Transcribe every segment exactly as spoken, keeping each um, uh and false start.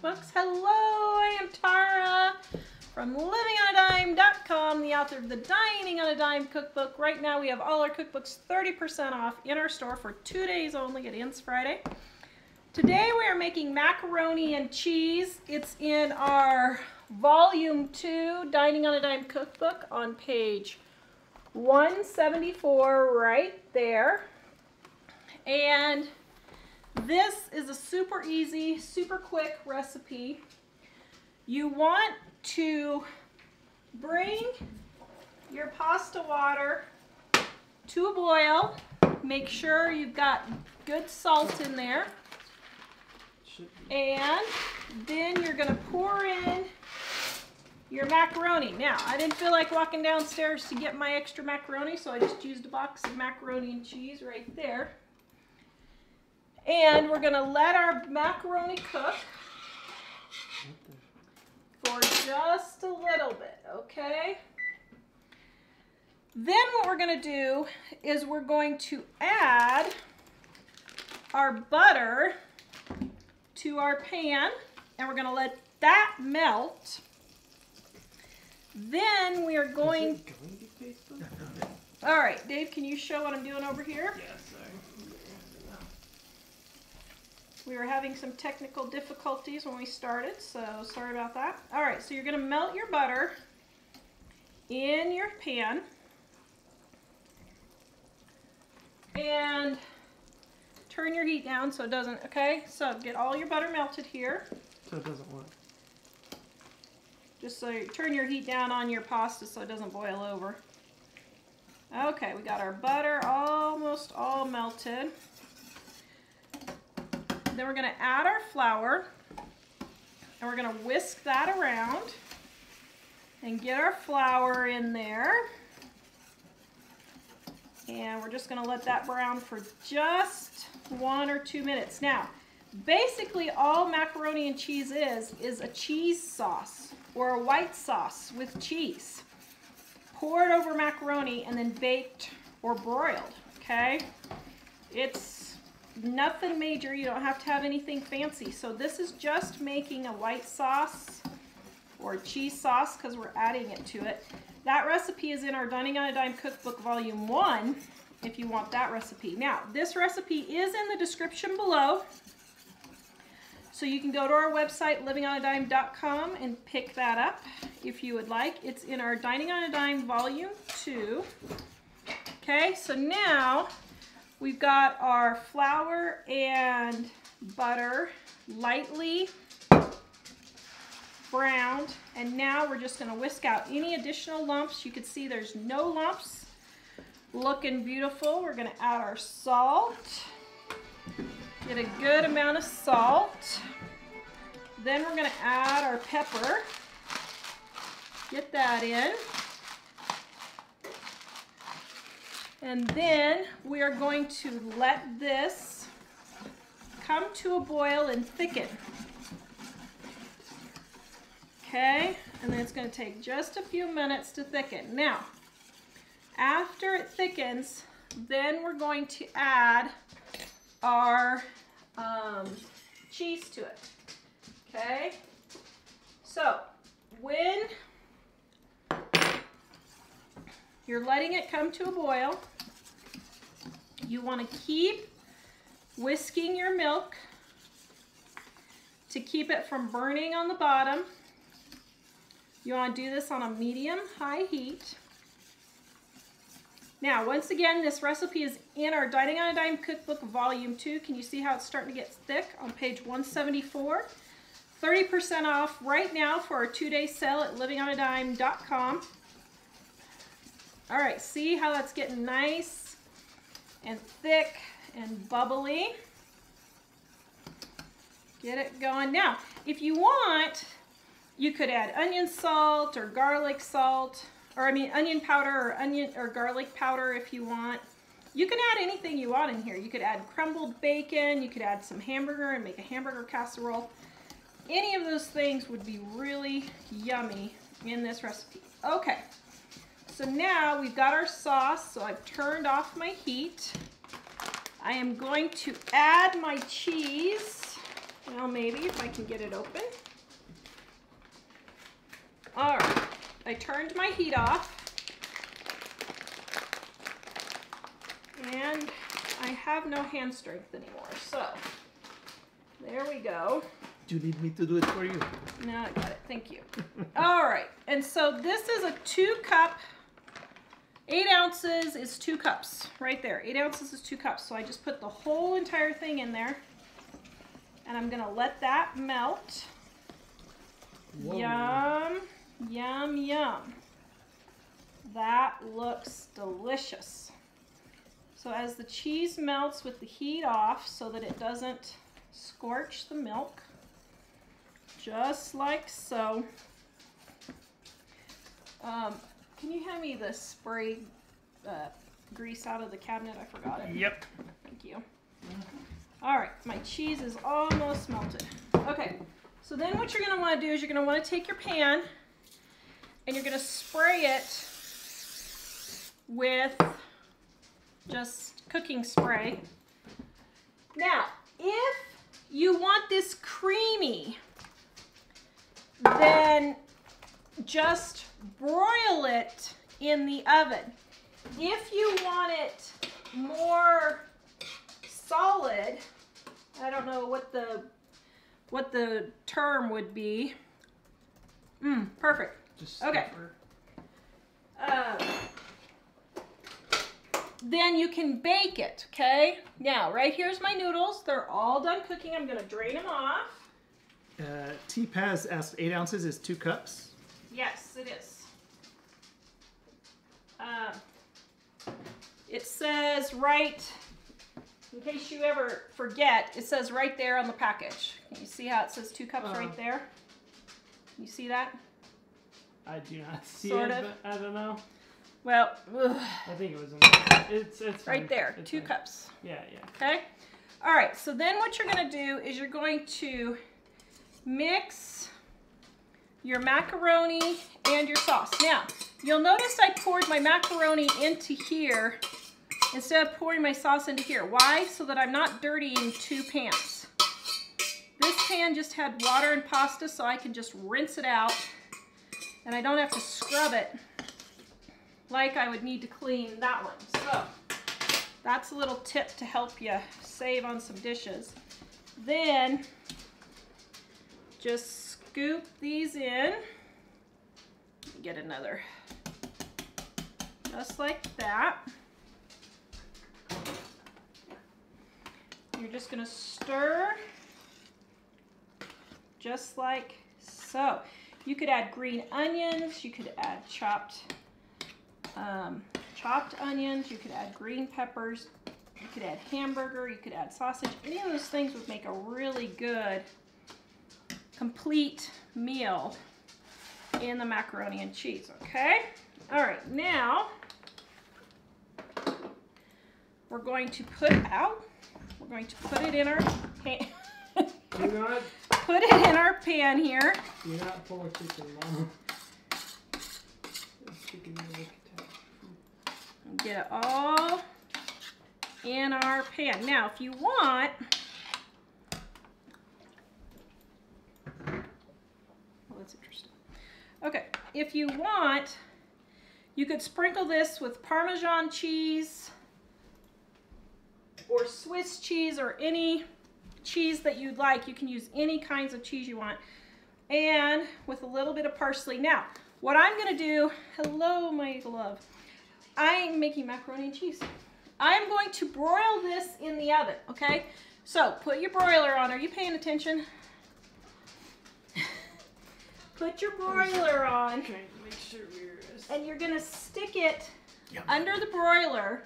cookbooks. Hello, I am Tara from living on a dime dot com, the author of the Dining on a Dime cookbook. Right now we have all our cookbooks thirty percent off in our store for two days only. It ends Friday. Today we are making macaroni and cheese. It's in our volume two Dining on a Dime cookbook on page one seventy-four right there. And this is a super easy, super quick recipe. You want to bring your pasta water to a boil. Make sure you've got good salt in there. And then you're going to pour in your macaroni. Now, I didn't feel like walking downstairs to get my extra macaroni, so I just used a box of macaroni and cheese right there. And we're going to let our macaroni cook for just a little bit, okay? Then what we're going to do is we're going to add our butter to our pan, and we're going to let that melt. Then we are going... Is it going to be Facebook? All right, Dave, can you show what I'm doing over here? Yes, sir. We were having some technical difficulties when we started, so sorry about that. All right, so you're going to melt your butter in your pan. And... turn your heat down so it doesn't, okay? So get all your butter melted here. So it doesn't work. Just so you turn your heat down on your pasta so it doesn't boil over. Okay, we got our butter almost all melted. Then we're gonna add our flour and we're gonna whisk that around and get our flour in there. And we're just gonna let that brown for just one or two minutes. Now, basically all macaroni and cheese is, is a cheese sauce or a white sauce with cheese. Poured over macaroni and then baked or broiled, okay? It's nothing major, you don't have to have anything fancy. So this is just making a white sauce or cheese sauce because we're adding it to it. That recipe is in our Dining on a Dime cookbook volume one if you want that recipe. Now, this recipe is in the description below, so you can go to our website living on a dime dot com and pick that up if you would like. It's in our Dining on a Dime volume two. Okay, so now we've got our flour and butter lightly browned, and now we're just going to whisk out any additional lumps. You can see there's no lumps, looking beautiful. We're going to add our salt, get a good amount of salt. Then we're going to add our pepper, get that in, and then we are going to let this come to a boil and thicken. Okay, and then it's going to take just a few minutes to thicken. Now, after it thickens, then we're going to add our um, cheese to it. Okay, so when you're letting it come to a boil, you want to keep whisking your milk to keep it from burning on the bottom. You want to do this on a medium-high heat. Now, once again, this recipe is in our Dining on a Dime Cookbook Volume two. Can you see how it's starting to get thick on page one seventy-four? thirty percent off right now for our two-day sale at living on a dime dot com. All right, see how that's getting nice and thick and bubbly? Get it going. Now, if you want... you could add onion salt or garlic salt, or I mean onion powder or onion or garlic powder if you want. You can add anything you want in here. You could add crumbled bacon, you could add some hamburger and make a hamburger casserole. Any of those things would be really yummy in this recipe. Okay, so now we've got our sauce, so I've turned off my heat. I am going to add my cheese. Well, maybe if I can get it open. All right, I turned my heat off. And I have no hand strength anymore, so there we go. Do you need me to do it for you? No, I got it. Thank you. All right, and so this is a two cup. Eight ounces is two cups, right there. Eight ounces is two cups. So I just put the whole entire thing in there, and I'm gonna let that melt. Whoa. Yum, yum, yum. That looks delicious. So as the cheese melts with the heat off so that it doesn't scorch the milk, just like so. Um, can you hand me the spray uh, grease out of the cabinet? I forgot it. Yep. Thank you. All right, my cheese is almost melted. Okay, so then what you're gonna wanna do is you're gonna wanna take your pan and you're gonna spray it with just cooking spray. Now, if you want this creamy, then just broil it in the oven. If you want it more solid, I don't know what the what the term would be. Mm, perfect. Just okay. Uh, then you can bake it, okay? Now, right here's my noodles. They're all done cooking. I'm gonna drain them off. Uh, T. Paz asked, eight ounces is two cups? Yes, it is. Uh, it says right, in case you ever forget, it says right there on the package. Can you see how it says two cups uh, right there? You see that? I do not see sort it, of. But I don't know. Well, ugh. I think it was in there. It's, it's right there, it's two fine. Cups. Yeah, yeah. Okay? All right, so then what you're gonna do is you're going to mix your macaroni and your sauce. Now, you'll notice I poured my macaroni into here instead of pouring my sauce into here. Why? So that I'm not dirtying two pans. This pan just had water and pasta, so I can just rinse it out and I don't have to scrub it like I would need to clean that one. So that's a little tip to help you save on some dishes. Then just scoop these in. Let me get another. Just like that. You're just gonna stir just like so. You could add green onions, you could add chopped Um, chopped onions, you could add green peppers, you could add hamburger, you could add sausage. Any of those things would make a really good complete meal in the macaroni and cheese, okay? All right, now we're going to put out, we're going to put it in our pan. Do not put it in our pan here. Do not pull a chicken, Mama. Get it all in our pan. Now, if you want, well, that's interesting. Okay, if you want, you could sprinkle this with Parmesan cheese or Swiss cheese or any cheese that you'd like. You can use any kinds of cheese you want, and with a little bit of parsley. Now, what I'm gonna do, hello, my love. I'm making macaroni and cheese. I'm going to broil this in the oven, okay? So put your broiler on. Are you paying attention? Put your broiler on. Okay, make sure we're... And you're gonna stick it yep. under the broiler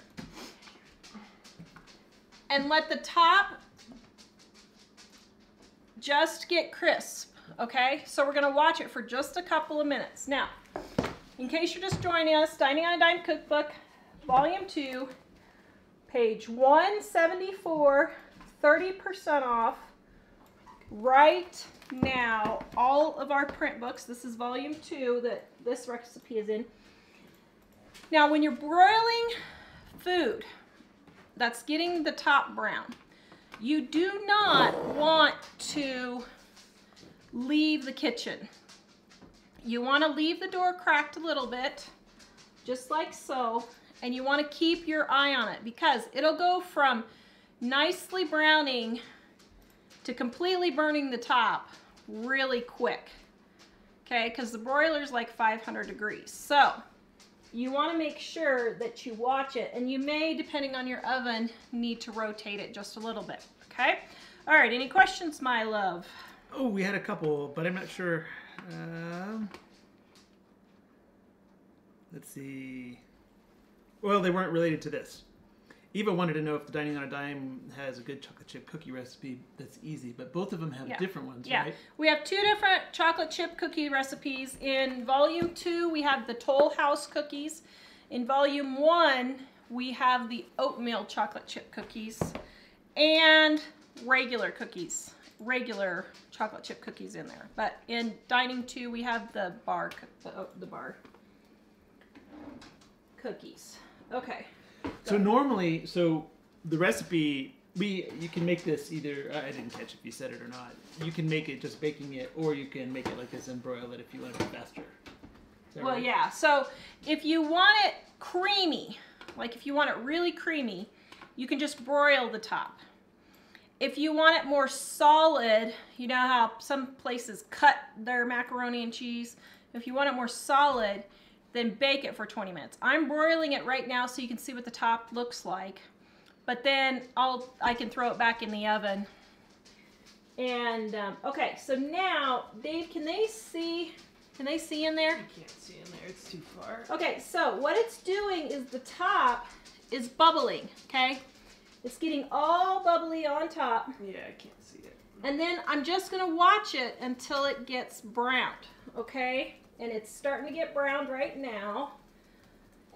and let the top just get crisp, okay? So we're gonna watch it for just a couple of minutes. Now, in case you're just joining us, Dining on a Dime Cookbook, Volume two, page one seventy-four, thirty percent off right now. All of our print books, this is Volume two that this recipe is in. Now, when you're broiling food that's getting the top brown, You do not want to leave the kitchen. You want to leave the door cracked a little bit, just like so, and you want to keep your eye on it because it'll go from nicely browning to completely burning the top really quick, okay? Because the broiler's like five hundred degrees. So you want to make sure that you watch it, and you may, depending on your oven, need to rotate it just a little bit, okay? All right, any questions, my love? Oh, we had a couple, but I'm not sure. Uh, let's see. Well, they weren't related to this. Eva wanted to know if the Dining on a Dime has a good chocolate chip cookie recipe that's easy, but both of them have yeah. different ones, yeah. right? We have two different chocolate chip cookie recipes. In volume two, we have the Toll House cookies. In volume one, we have the oatmeal chocolate chip cookies and regular cookies, regular chocolate chip cookies in there. But in dining two, we have the bar, the, the bar cookies. Okay. So normally, so the recipe, we you can make this either, I didn't catch if you said it or not, you can make it just baking it, or you can make it like this and broil it if you want it faster. Well, right? yeah, so if you want it creamy, like if you want it really creamy, you can just broil the top. If you want it more solid, you know how some places cut their macaroni and cheese? If you want it more solid, then bake it for twenty minutes. I'm broiling it right now so you can see what the top looks like, but then I'll, I can throw it back in the oven. And, um, okay, so now, Dave, can they see, can they see in there? You can't see in there, it's too far. Okay, so what it's doing is the top is bubbling, okay? It's getting all bubbly on top. Yeah, I can't see it. And then I'm just gonna watch it until it gets browned, okay? And it's starting to get browned right now,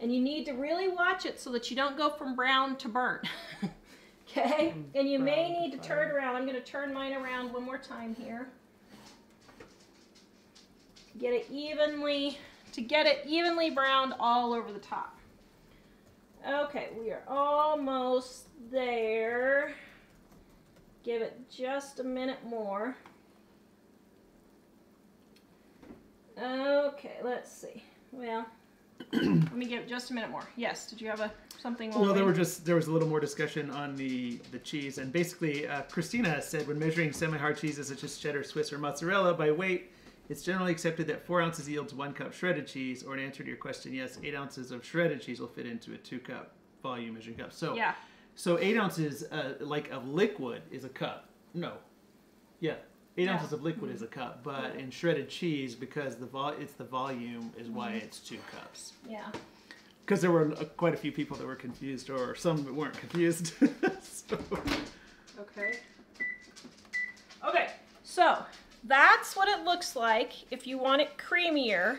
and you need to really watch it so that you don't go from brown to burn. Okay, and you may need to turn around. I'm going to turn mine around one more time here, get it evenly to get it evenly browned all over the top. Okay, we are almost there. Give it just a minute more. Okay, let's see. Well, let me give it just a minute more. Yes, did you have a something? No, there were just there was a little more discussion on the the cheese, and basically uh, Christina said when measuring semi-hard cheeses such as cheddar, Swiss, or mozzarella by weight, it's generally accepted that four ounces yields one cup shredded cheese. Or in answer to your question, yes, eight ounces of shredded cheese will fit into a two-cup volume measuring cup. So yeah, so eight ounces uh, like of liquid is a cup. No, yeah. Eight yeah. ounces of liquid mm-hmm. is a cup, but in shredded cheese, because the vol it's the volume is why it's two cups. Yeah. Because there were uh, quite a few people that were confused, or some that weren't confused. So. Okay. Okay, so that's what it looks like if you want it creamier.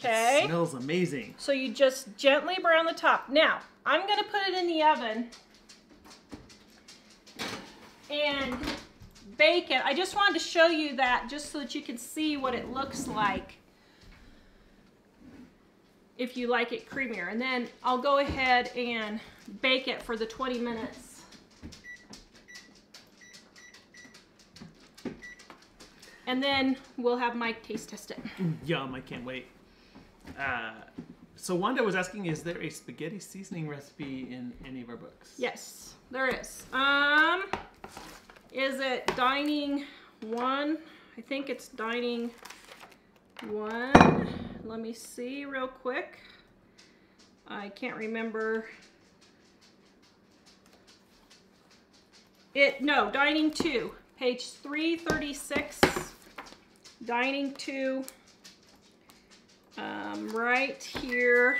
Okay. It smells amazing. So you just gently brown the top. Now, I'm going to put it in the oven and bake it. I just wanted to show you that just so that you can see what it looks like if you like it creamier. And then I'll go ahead and bake it for the twenty minutes. And then we'll have Mike taste test it. Yum, I can't wait. Uh, so Wanda was asking, is there a spaghetti seasoning recipe in any of our books? Yes, there is. Um... Is it dining one? I think it's dining one. Let me see real quick. I can't remember. It, no, dining two, page three thirty-six, dining two, um, right here,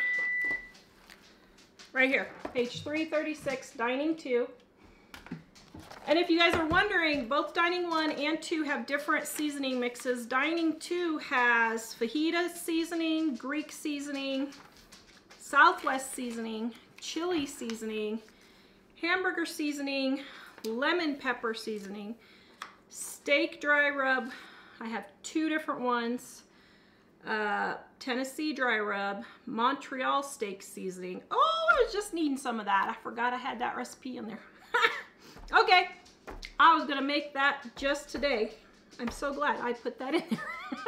right here, page three thirty-six, dining two. And if you guys are wondering, both Dining one and two have different seasoning mixes. Dining two has fajita seasoning, Greek seasoning, Southwest seasoning, chili seasoning, hamburger seasoning, lemon pepper seasoning, steak dry rub. I have two different ones. Uh, Tennessee dry rub, Montreal steak seasoning. Oh, I was just needing some of that. I forgot I had that recipe in there. Okay, I was gonna make that just today. I'm so glad I put that in there.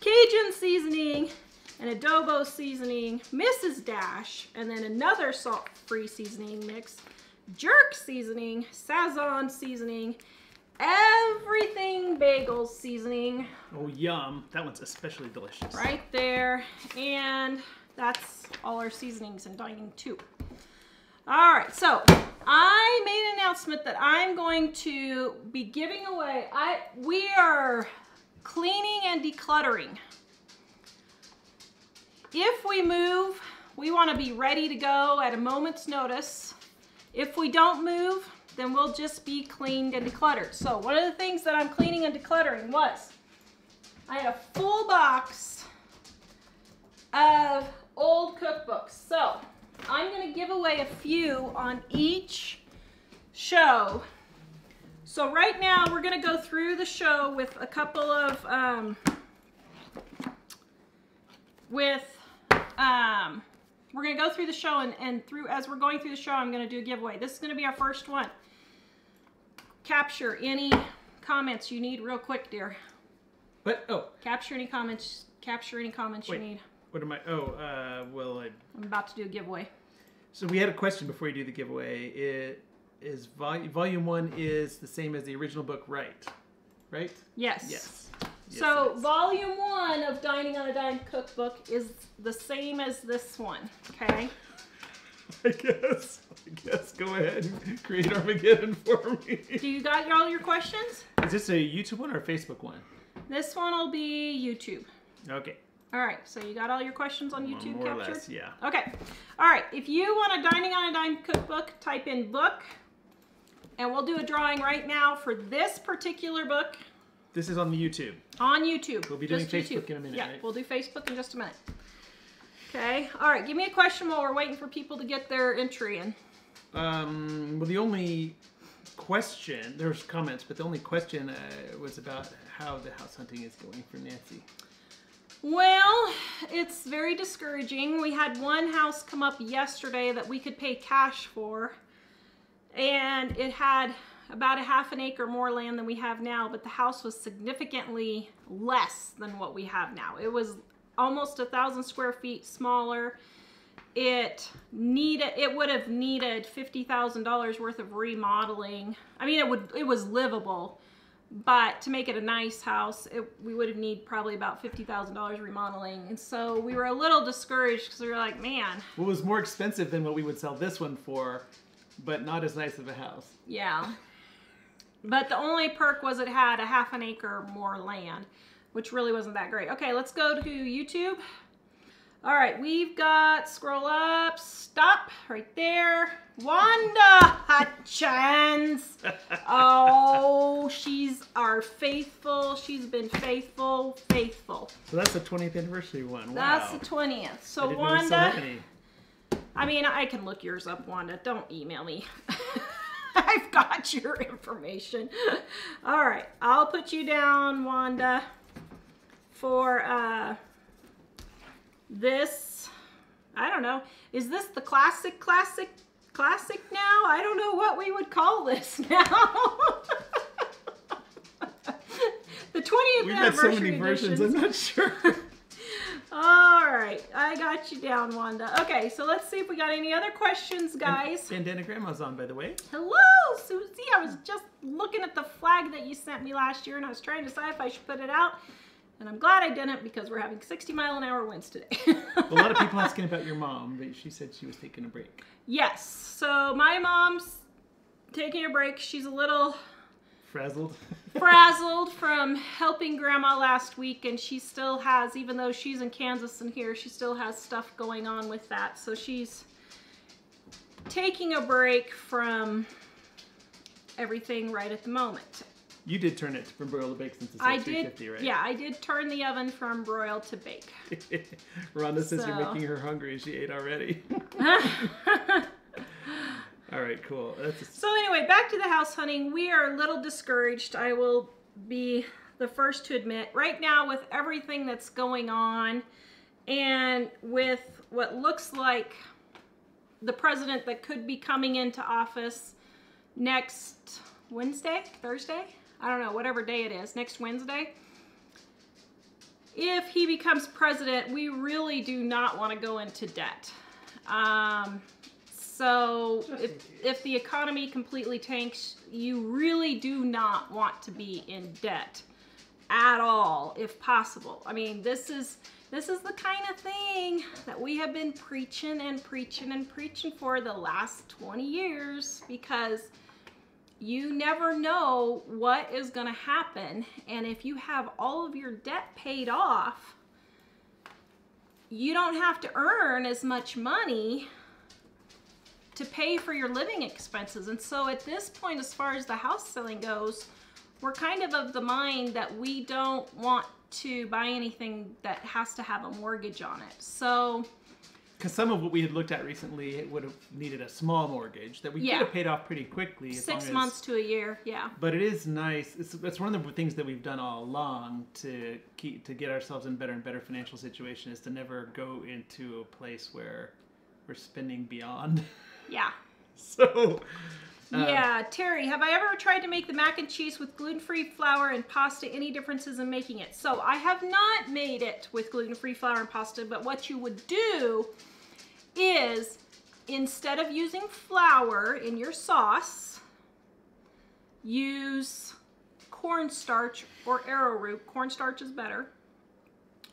Cajun seasoning and adobo seasoning, Missus Dash, and then another salt-free seasoning mix, jerk seasoning, Sazon seasoning, everything bagel seasoning. Oh, yum. That one's especially delicious. Right there. And that's all our seasonings and dining too. All right, so I made an announcement that I'm going to be giving away. I we are cleaning and decluttering. If we move, we want to be ready to go at a moment's notice. If we don't move, then we'll just be cleaned and decluttered. So one of the things that I'm cleaning and decluttering was I had a full box of old cookbooks. So I'm going to give away a few on each show. So right now we're going to go through the show with a couple of, um, with, um, we're going to go through the show and, and through, as we're going through the show, I'm going to do a giveaway. This is going to be our first one. Capture any comments you need real quick, dear. What? Oh. Capture any comments, capture any comments Wait. you need. What am I? Oh, uh, well, I... I'm about to do a giveaway. So we had a question before you do the giveaway. It is vol volume one is the same as the original book, right? Right? Yes. Yes. So yes, yes. volume one of Dining on a Dime cookbook is the same as this one. Okay. I guess. I guess. Go ahead and create Armageddon for me. Do you got all your questions? Is this a YouTube one or a Facebook one? This one will be YouTube. Okay. All right, so you got all your questions on YouTube More captured? Or less, yeah. Okay. All right, if you want a Dining on a Dime cookbook, type in book, and we'll do a drawing right now for this particular book. This is on the YouTube. On YouTube. We'll be doing just Facebook YouTube. in a minute, Yeah, right? We'll do Facebook in just a minute. Okay. All right, give me a question while we're waiting for people to get their entry in. Um, well, the only question, there's comments, but the only question uh, was about how the house hunting is going for Nancy. Well, it's very discouraging. We had one house come up yesterday that we could pay cash for, and it had about a half an acre more land than we have now, but the house was significantly less than what we have now. It was almost a thousand square feet smaller. It needed, it would have needed fifty thousand dollars worth of remodeling. I mean, it would, it was livable. But to make it a nice house, it, we would have need probably about fifty thousand dollars remodeling. And so we were a little discouraged because we were like, man. Well, it was more expensive than what we would sell this one for, but not as nice of a house. Yeah. But the only perk was it had a half an acre more land, which really wasn't that great. Okay, let's go to YouTube. All right, we've got, scroll up, stop, right there. Wanda Chance. Oh, she's our faithful. She's been faithful, faithful. So that's the twentieth anniversary one. Wow. That's the twentieth. So I didn't Wanda, know we still have any. I mean, I can look yours up, Wanda. Don't email me. I've got your information. All right, I'll put you down, Wanda, for... Uh, this, I don't know, is this the classic, classic, classic now? I don't know what we would call this now. The twentieth We've anniversary so many versions, I'm not sure. All right, I got you down, Wanda. Okay, so let's see if we got any other questions, guys. Bandana Grandma's on, by the way. Hello, Susie. I was just looking at the flag that you sent me last year, and I was trying to decide if I should put it out. And I'm glad I didn't because we're having sixty mile an hour winds today. A lot of people asking about your mom, but she said she was taking a break. Yes. So my mom's taking a break. She's a little... Frazzled. frazzled from helping Grandma last week. And she still has, even though she's in Kansas and here, she still has stuff going on with that. So she's taking a break from everything right at the moment. You did turn it from broil to bake since it's three fifty, right? Yeah, I did turn the oven from broil to bake. Rhonda says so. You're making her hungry. She ate already. All right, cool. That's a... So anyway, back to the house hunting. We are a little discouraged. I will be the first to admit. Right now, with everything that's going on and with what looks like the president that could be coming into office next Wednesday, Thursday? I don't know, whatever day it is, next Wednesday. If he becomes president, we really do not want to go into debt. Um, so if, if the economy completely tanks, you really do not want to be in debt at all, if possible. I mean, this is, this is the kind of thing that we have been preaching and preaching and preaching for the last twenty years, because you never know what is going to happen. And if you have all of your debt paid off, you don't have to earn as much money to pay for your living expenses. And so at this point, as far as the house selling goes, we're kind of of the mind that we don't want to buy anything that has to have a mortgage on it. So, because some of what we had looked at recently, it would have needed a small mortgage that we yeah. could have paid off pretty quickly. As Six long months as, to a year, yeah. But it is nice. It's, it's one of the things that we've done all along to keep to get ourselves in better and better financial situation, is to never go into a place where we're spending beyond. Yeah. so... Uh, yeah, Terry, have I ever tried to make the mac and cheese with gluten-free flour and pasta? Any differences in making it? So I have not made it with gluten-free flour and pasta, but what you would do is, instead of using flour in your sauce, use cornstarch or arrowroot. Cornstarch is better.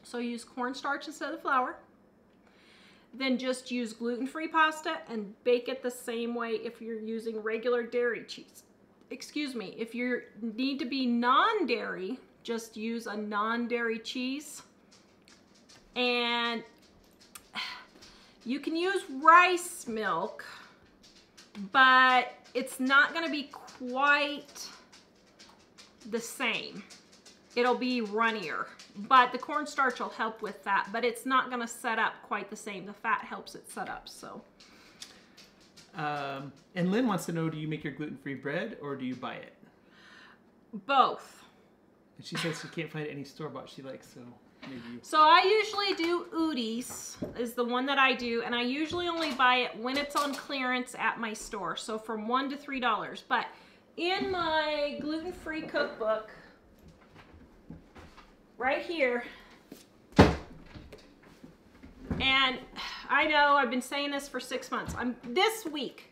So use cornstarch instead of flour. Then just use gluten-free pasta and bake it the same way if you're using regular dairy cheese. Excuse me, if you need to be non-dairy, just use a non-dairy cheese. And you can use rice milk, but it's not going to be quite the same. It'll be runnier, but the cornstarch will help with that, but it's not going to set up quite the same. The fat helps it set up, so. Um, and Lynn wants to know, do you make your gluten-free bread or do you buy it? Both. And she says she can't find any store-bought she likes, so maybe you... So I usually do Udi's, is the one that I do, and I usually only buy it when it's on clearance at my store, so from one dollar to three dollars. But in my gluten-free cookbook... right here, and I know I've been saying this for six months, I'm this week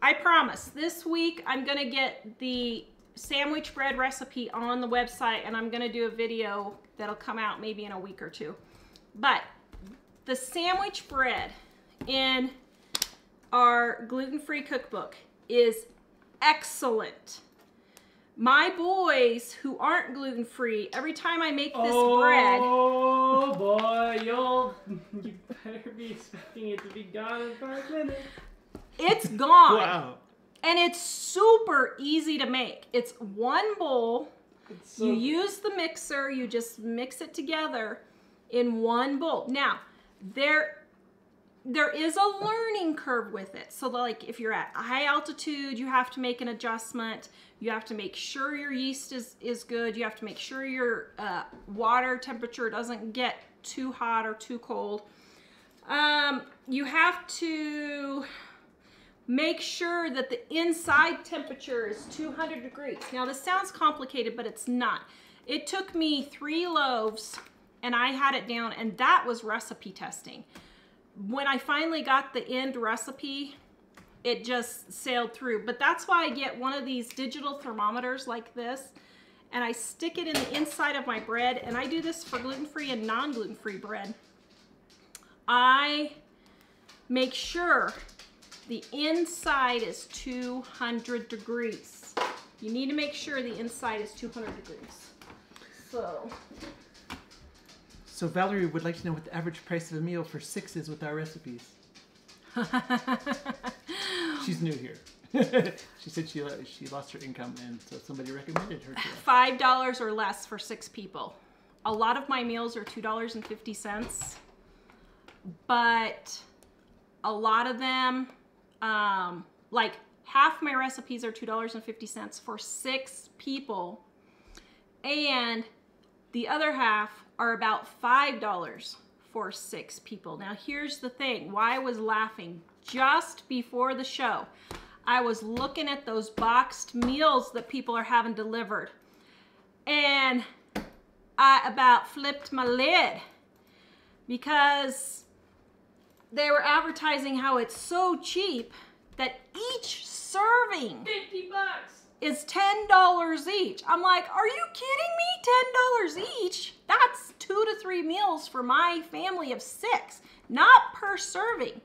I promise this week I'm gonna get the sandwich bread recipe on the website, and I'm gonna do a video that'll come out maybe in a week or two. But the sandwich bread in our gluten-free cookbook is excellent. My boys who aren't gluten-free, every time I make this oh, bread... Oh boy, y'all, you better be expecting it to be gone in five minutes. It's gone. Wow. And it's super easy to make. It's one bowl. It's so you good. Use the mixer, you just mix it together in one bowl. Now, there, there is a learning curve with it. So like if you're at high altitude, you have to make an adjustment. You have to make sure your yeast is, is good. You have to make sure your uh, water temperature doesn't get too hot or too cold. Um, you have to make sure that the inside temperature is two hundred degrees. Now this sounds complicated, but it's not. It took me three loaves and I had it down, and that was recipe testing. When I finally got the end recipe, it just sailed through. But that's why I get one of these digital thermometers like this, and I stick it in the inside of my bread, and I do this for gluten-free and non-gluten-free bread. I make sure the inside is two hundred degrees. You need to make sure the inside is two hundred degrees. So... So Valerie would like to know what the average price of a meal for six is with our recipes. She's new here. She said she she lost her income, and so somebody recommended her to us. Five dollars or less for six people. A lot of my meals are two dollars and fifty cents, but a lot of them, um, like half my recipes are two dollars and fifty cents for six people, and the other half are about five dollars. For six people. Now here's the thing, why I was laughing just before the show. I was looking at those boxed meals that people are having delivered, and I about flipped my lid because they were advertising how it's so cheap that each serving fifty bucks is ten dollars each. I'm like, are you kidding me? ten dollars each? That's two to three meals for my family of six, not per serving.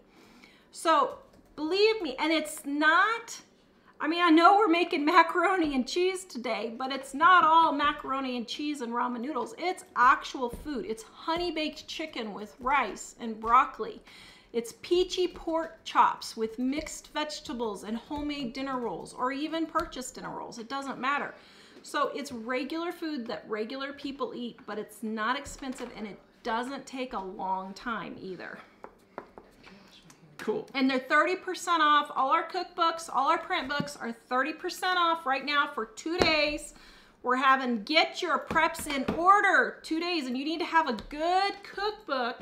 So believe me, and it's not, I mean, I know we're making macaroni and cheese today, but it's not all macaroni and cheese and ramen noodles. It's actual food. It's honey-baked chicken with rice and broccoli. It's peachy pork chops with mixed vegetables and homemade dinner rolls, or even purchased dinner rolls. It doesn't matter. So it's regular food that regular people eat, but it's not expensive, and it doesn't take a long time either. Cool. And they're thirty percent off. All our cookbooks, all our print books are thirty percent off right now for two days. We're having get your preps in order two days, and you need to have a good cookbook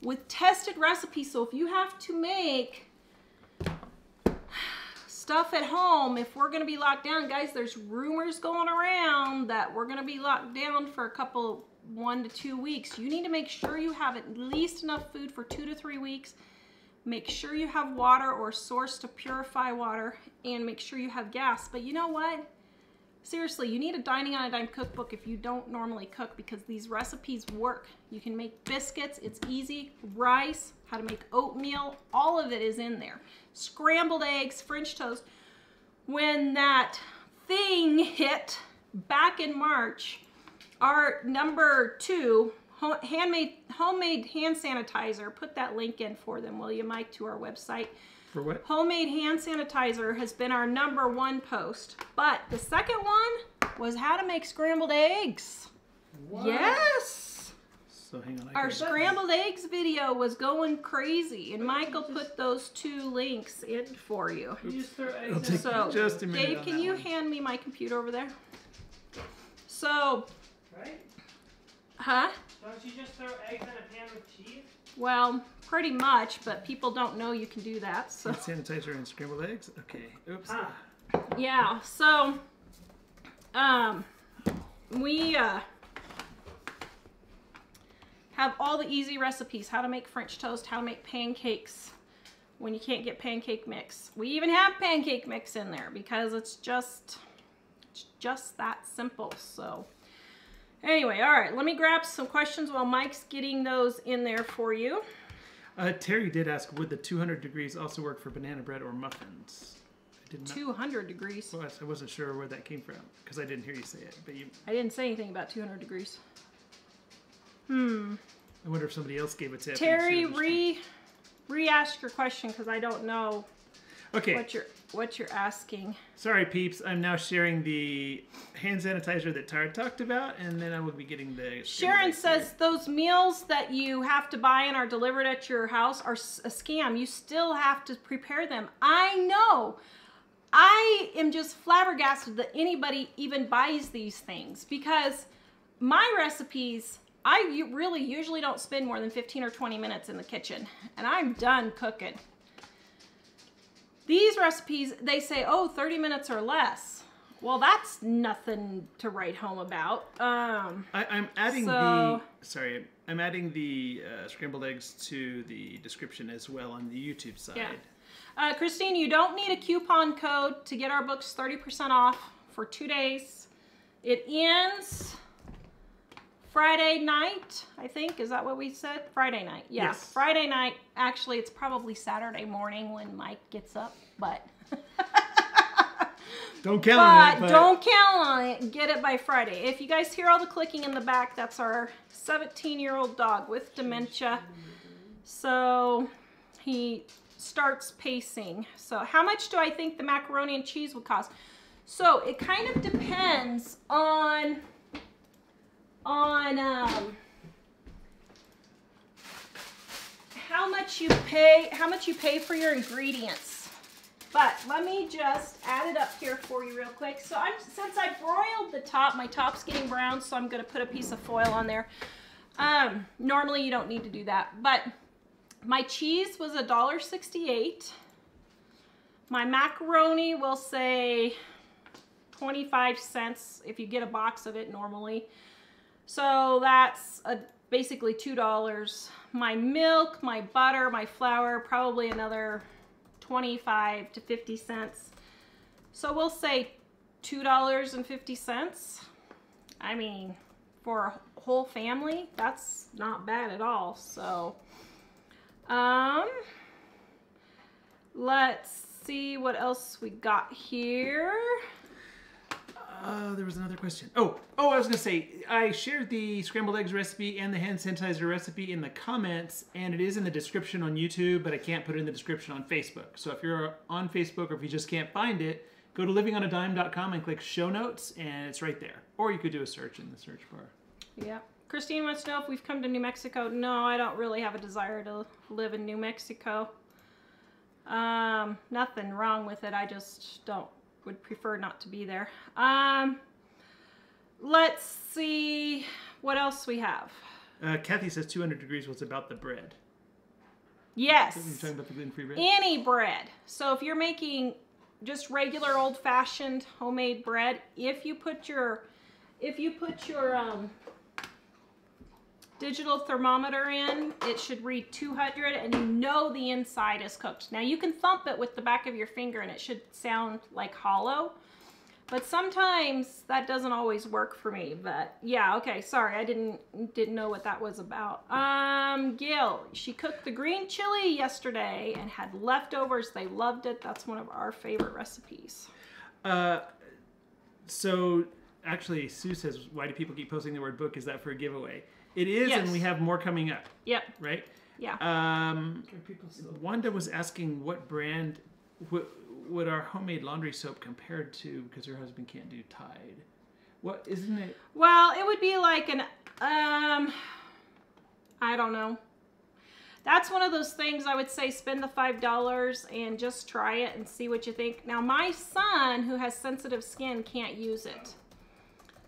with tested recipes. So if you have to make stuff at home, if we're gonna be locked down, guys, there's rumors going around that we're gonna be locked down for a couple, one to two weeks. You need to make sure you have at least enough food for two to three weeks. Make sure you have water or source to purify water, and make sure you have gas. But you know what? Seriously, you need a Dining on a Dime cookbook if you don't normally cook, because these recipes work. You can make biscuits, it's easy, rice, how to make oatmeal, all of it is in there. Scrambled eggs, French toast. When that thing hit back in March, our number two, Handmade, homemade hand sanitizer, put that link in for them, will you, Mike, to our website? For what? Homemade hand sanitizer has been our number one post. But the second one was how to make scrambled eggs. What? Yes. So hang on. I our scrambled that. eggs video was going crazy, and Michael just... put those two links in for you. Oops. Oops. So, just a minute Dave, can you one. hand me my computer over there? So, right? Huh? Don't you just throw eggs in a pan with cheese? Well, pretty much, but people don't know you can do that. So. Hand sanitizer and scrambled eggs? Okay. Oops. Ah. Yeah, so um, we uh, have all the easy recipes. How to make French toast, how to make pancakes when you can't get pancake mix. We even have pancake mix in there because it's just, it's just that simple. So... anyway, all right, let me grab some questions while Mike's getting those in there for you. Uh, Terry did ask, would the two hundred degrees also work for banana bread or muffins? I did not. two hundred degrees? Well, I wasn't sure where that came from because I didn't hear you say it. But you... I didn't say anything about two hundred degrees. Hmm. I wonder if somebody else gave a tip. Terry, re, re-ask your question because I don't know okay. what you're... what you're asking. Sorry, peeps. I'm now sharing the hand sanitizer that Tara talked about, and then I will be getting the... Sharon says here. Those meals that you have to buy and are delivered at your house are a scam. You still have to prepare them. I know. I am just flabbergasted that anybody even buys these things, because my recipes, I really usually don't spend more than fifteen or twenty minutes in the kitchen, and I'm done cooking. These recipes, they say, oh, thirty minutes or less. Well, that's nothing to write home about. Um, I, I'm adding so, the, sorry, I'm adding the uh, scrambled eggs to the description as well on the YouTube side. Yeah. Uh, Christine, you don't need a coupon code to get our books thirty percent off for two days. It ends Friday night, I think. Is that what we said? Friday night. Yeah. Yes. Friday night. Actually, it's probably Saturday morning when Mike gets up, but... don't count but on it. But... don't count on it. Get it by Friday. If you guys hear all the clicking in the back, that's our seventeen-year-old dog with dementia. So he starts pacing. So how much do I think the macaroni and cheese would cost? So it kind of depends on... on um, how much you pay, how much you pay for your ingredients. But let me just add it up here for you real quick. So I'm, since I broiled the top, my top's getting brown, so I'm gonna put a piece of foil on there. Um, normally you don't need to do that, but my cheese was a dollar sixty-eight. My macaroni will say twenty-five cents if you get a box of it normally. So that's a, basically two dollars. My milk, my butter, my flour, probably another twenty-five to fifty cents. So we'll say two dollars and fifty cents. I mean, for a whole family, that's not bad at all. So, um, let's see what else we got here. Uh, there was another question. Oh, oh, I was gonna say, I shared the scrambled eggs recipe and the hand sanitizer recipe in the comments, and it is in the description on YouTube, but I can't put it in the description on Facebook. So if you're on Facebook or if you just can't find it, go to living on a dime dot com and click show notes, and it's right there. Or you could do a search in the search bar. Yeah. Christine wants to know if we've come to New Mexico. No, I don't really have a desire to live in New Mexico. Um, nothing wrong with it. I just don't. Would prefer not to be there. Um, let's see what else we have. Uh, Kathy says two hundred degrees was about the bread. Yes. You're talking about the gluten-free bread? Any bread. So if you're making just regular old-fashioned homemade bread, if you put your if you put your um, digital thermometer in, it should read two hundred, and you know the inside is cooked. Now you can thump it with the back of your finger and it should sound like hollow, but sometimes that doesn't always work for me. But yeah, okay, sorry, I didn't didn't know what that was about. Um, Gil, she cooked the green chili yesterday and had leftovers. They loved it. That's one of our favorite recipes. Uh, so actually, Sue says, why do people keep posting the word book? Is that for a giveaway? It is, yes. And we have more coming up. Yep. Right? Yeah. Um, Wanda was asking what brand would, would our homemade laundry soap compare to, because her husband can't do Tide. What, isn't it? Well, it would be like an, um, I don't know. That's one of those things I would say spend the five dollars and just try it and see what you think. Now, my son, who has sensitive skin, can't use it.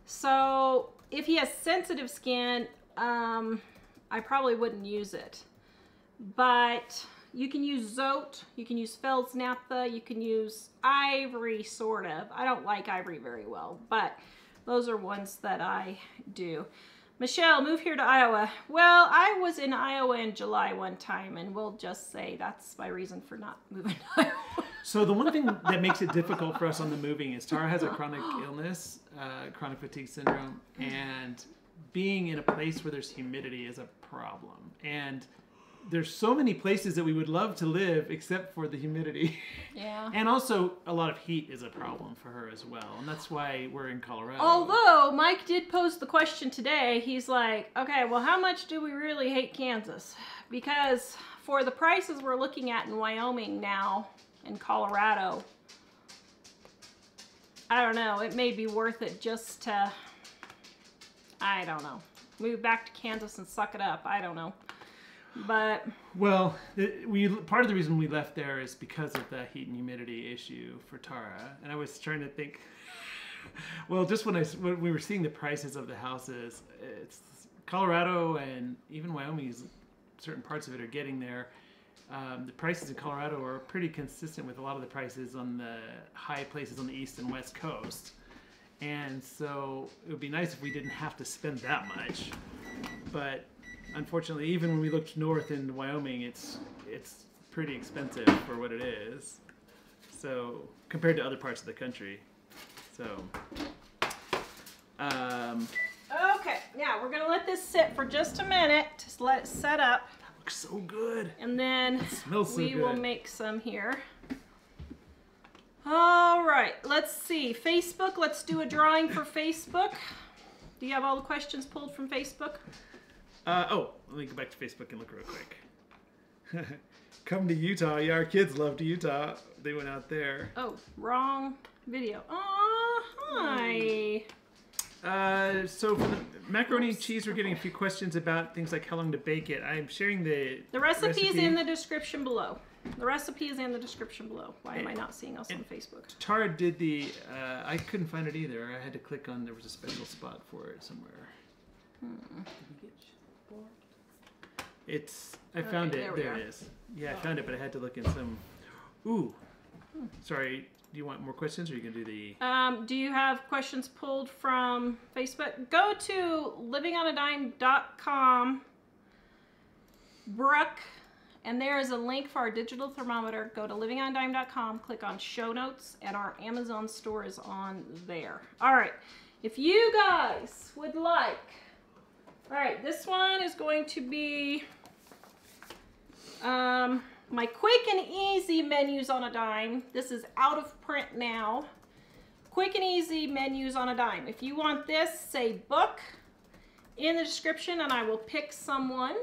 So if he has sensitive skin, Um, I probably wouldn't use it, but you can use Zote, you can use Feld's Naphtha, you can use Ivory, sort of. I don't like Ivory very well, but those are ones that I do. Michelle, move here to Iowa. Well, I was in Iowa in July one time, and we'll just say that's my reason for not moving to Iowa. So the one thing that makes it difficult for us on the moving is Tara has a chronic illness, uh, chronic fatigue syndrome, and being in a place where there's humidity is a problem. And there's so many places that we would love to live except for the humidity. Yeah. And also a lot of heat is a problem for her as well. And that's why we're in Colorado. Although Mike did pose the question today. He's like, okay, well, how much do we really hate Kansas? Because for the prices we're looking at in Wyoming now and Colorado, I don't know, it may be worth it just to, I don't know. Move back to Kansas and suck it up. I don't know. But well, the, we part of the reason we left there is because of the heat and humidity issue for Tara. And I was trying to think. Well, just when I when we were seeing the prices of the houses, it's Colorado and even Wyoming's certain parts of it are getting there. Um, the prices in Colorado are pretty consistent with a lot of the prices on the high places on the east and west coast. And so it would be nice if we didn't have to spend that much, but unfortunately, even when we looked north in Wyoming, it's it's pretty expensive for what it is. So compared to other parts of the country, so. Um, okay, now we're gonna let this sit for just a minute. Just let it set up. That looks so good. And then it smells so we good. Will make some here. All right, let's see. Facebook, let's do a drawing for Facebook. Do you have all the questions pulled from Facebook? Uh, oh, let me go back to Facebook and look real quick. Come to Utah. Yeah, our kids loved Utah. They went out there. Oh, wrong video. Aw, hi. Uh, so for the macaroni and cheese, we're getting a few questions about things like how long to bake it. I'm sharing the The recipe, recipe. is in the description below. The recipe is in the description below. Why am I not seeing us on Facebook? Tara did the, uh, I couldn't find it either. I had to click on, there was a special spot for it somewhere. Hmm. It's, I okay, found it. There, there it is. Yeah, I found it, but I had to look in some, ooh, Hmm. Sorry, do you want more questions, or you can do the... Um, do you have questions pulled from Facebook? Go to living on a dime dot com, Brooke, and there is a link for our digital thermometer. Go to living on a dime dot com, click on show notes, and our Amazon store is on there. All right, if you guys would like... All right, this one is going to be... Um, my quick and easy menus on a dime. This is out of print now. Quick and easy menus on a dime. If you want this, say book in the description, and I will pick someone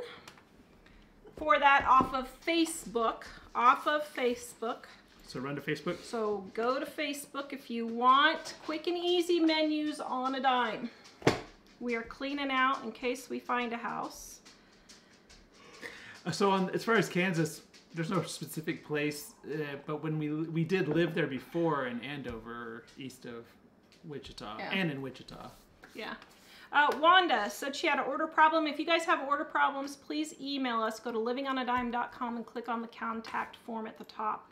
for that off of Facebook. Off of Facebook. So run to Facebook. So go to Facebook if you want quick and easy menus on a dime. We are cleaning out in case we find a house. So on, as far as Kansas, there's no specific place, uh, but when we we did live there before in Andover, east of Wichita, yeah. and in Wichita. Yeah. Uh, Wanda said she had an order problem. If you guys have order problems, please email us. Go to living on a dime dot com and click on the contact form at the top.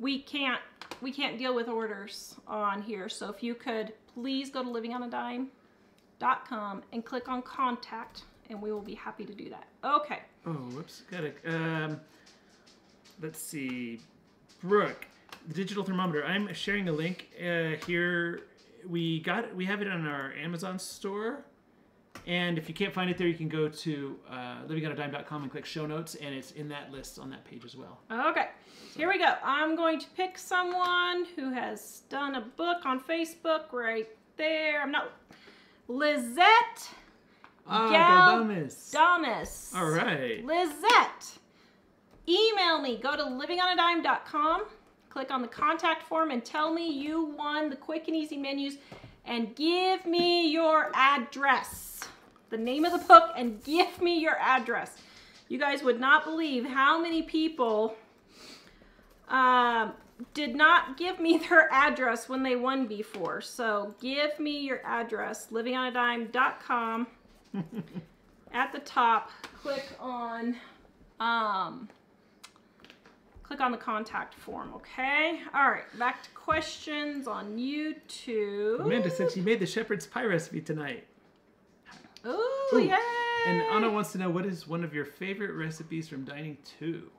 We can't we can't deal with orders on here, so if you could please go to living on a dime dot com and click on contact, and we will be happy to do that. Okay. Oh, whoops. Got it. Um, let's see. Brooke, the digital thermometer. I'm sharing a link uh, here. We got we have it on our Amazon store, and if you can't find it there, you can go to uh, living on a dime dot com and click show notes, and it's in that list on that page as well. Okay. So. Here we go. I'm going to pick someone who has done a book on Facebook right there. I'm not Lizette. Oh, Gil Dumas. All right. Lizette, email me. Go to living on a dime dot com, click on the contact form, and tell me you won the quick and easy menus, and give me your address, the name of the book, and give me your address. You guys would not believe how many people um, did not give me their address when they won before. So give me your address, living on a dime dot com. At the top, click on um, click on the contact form, okay? All right, back to questions on YouTube. Amanda said she made the shepherd's pie recipe tonight. Ooh, Ooh. Yay! And Anna wants to know, what is one of your favorite recipes from Dining two?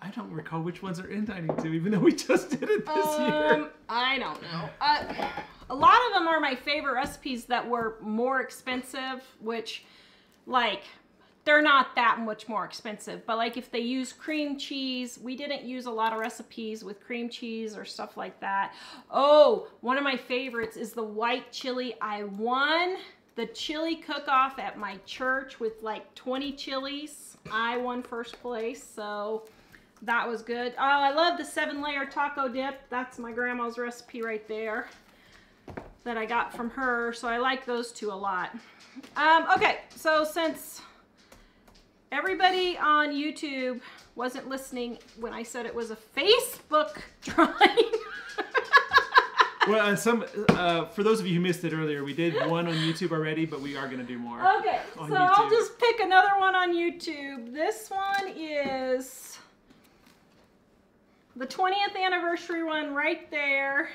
I don't recall which ones are in Dining two, even though we just did it this um, year. I don't know. Uh, a lot of them are my favorite recipes that were more expensive, which, like, they're not that much more expensive. But, like, if they use cream cheese, we didn't use a lot of recipes with cream cheese or stuff like that. Oh, one of my favorites is the white chili. I won the chili cook-off at my church with, like, twenty chilies. I won first place, so... that was good. Oh, I love the seven-layer taco dip. That's my grandma's recipe right there that I got from her. So I like those two a lot. Um, okay, so since everybody on YouTube wasn't listening when I said it was a Facebook drawing. Well, and some uh, for those of you who missed it earlier, we did one on YouTube already, but we are going to do more. Okay, so YouTube. I'll just pick another one on YouTube. This one is... the twentieth anniversary one right there.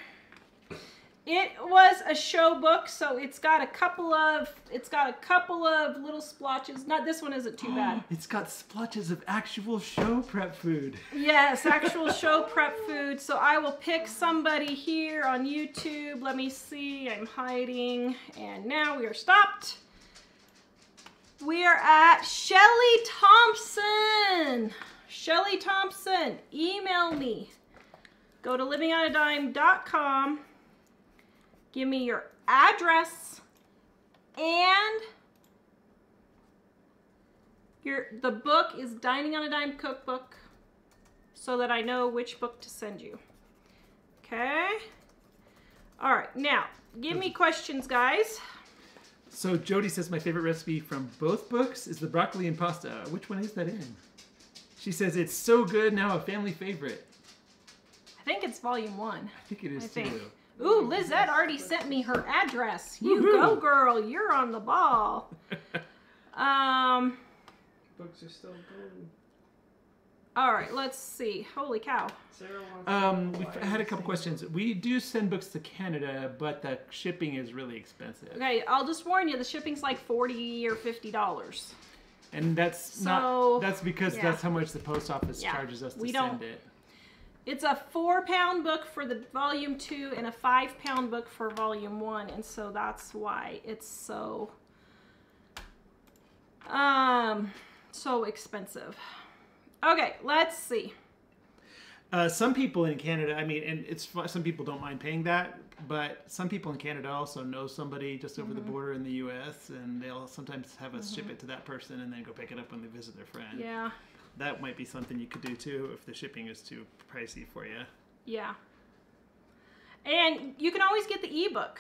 It was a show book, so it's got a couple of it's got a couple of little splotches. Not this one isn't too bad. It's got splotches of actual show prep food. Yes, actual show prep food. So I will pick somebody here on YouTube. Let me see. I'm hiding, and now we are stopped. We are at Shelley Thompson. Shelley Thompson, email me. Go to living on a dime dot com. Give me your address and your the book is Dining on a Dime Cookbook, so that I know which book to send you. Okay? All right, now give me questions, guys. So Jody says my favorite recipe from both books is the broccoli and pasta. Which one is that in? She says it's so good, now a family favorite. I think it's volume one. I think it is I too. Think. Ooh, Lizette already sent me her address. You go, girl. You're on the ball. Um, Books are still going. All right, let's see. Holy cow. Um, we've had a couple questions. We do send books to Canada, but the shipping is really expensive. Okay, I'll just warn you, the shipping's like forty or fifty dollars. And that's so, not, that's because yeah. that's how much the post office yeah. charges us to we send it. It's a four pound book for the volume two and a five pound book for volume one. And so that's why it's so, um, so expensive. Okay, let's see. Uh, some people in Canada, I mean, and it's some people don't mind paying that, but some people in Canada also know somebody just over mm-hmm. the border in the U S, and they'll sometimes have us mm-hmm. ship it to that person and then go pick it up when they visit their friend. Yeah. That might be something you could do too if the shipping is too pricey for you. Yeah. And you can always get the ebook.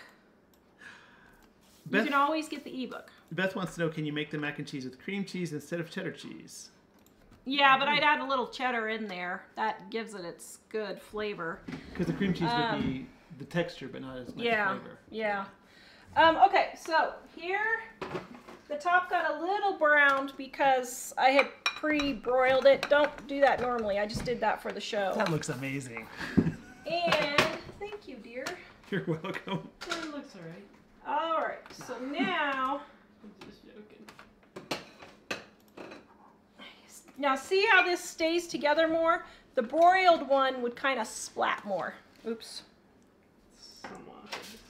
Beth, you can always get the ebook. Beth wants to know, can you make the mac and cheese with cream cheese instead of cheddar cheese? Yeah, but I'd add a little cheddar in there. That gives it its good flavor. Because the cream cheese um, would be the texture, but not as much yeah, flavor. Yeah. Um, okay, so here the top got a little browned because I had pre-broiled it. Don't do that normally. I just did that for the show. That looks amazing. And thank you, dear. You're welcome. It looks all right. All right, so now... I'm just joking. Now see how this stays together more? The broiled one would kind of splat more. Oops.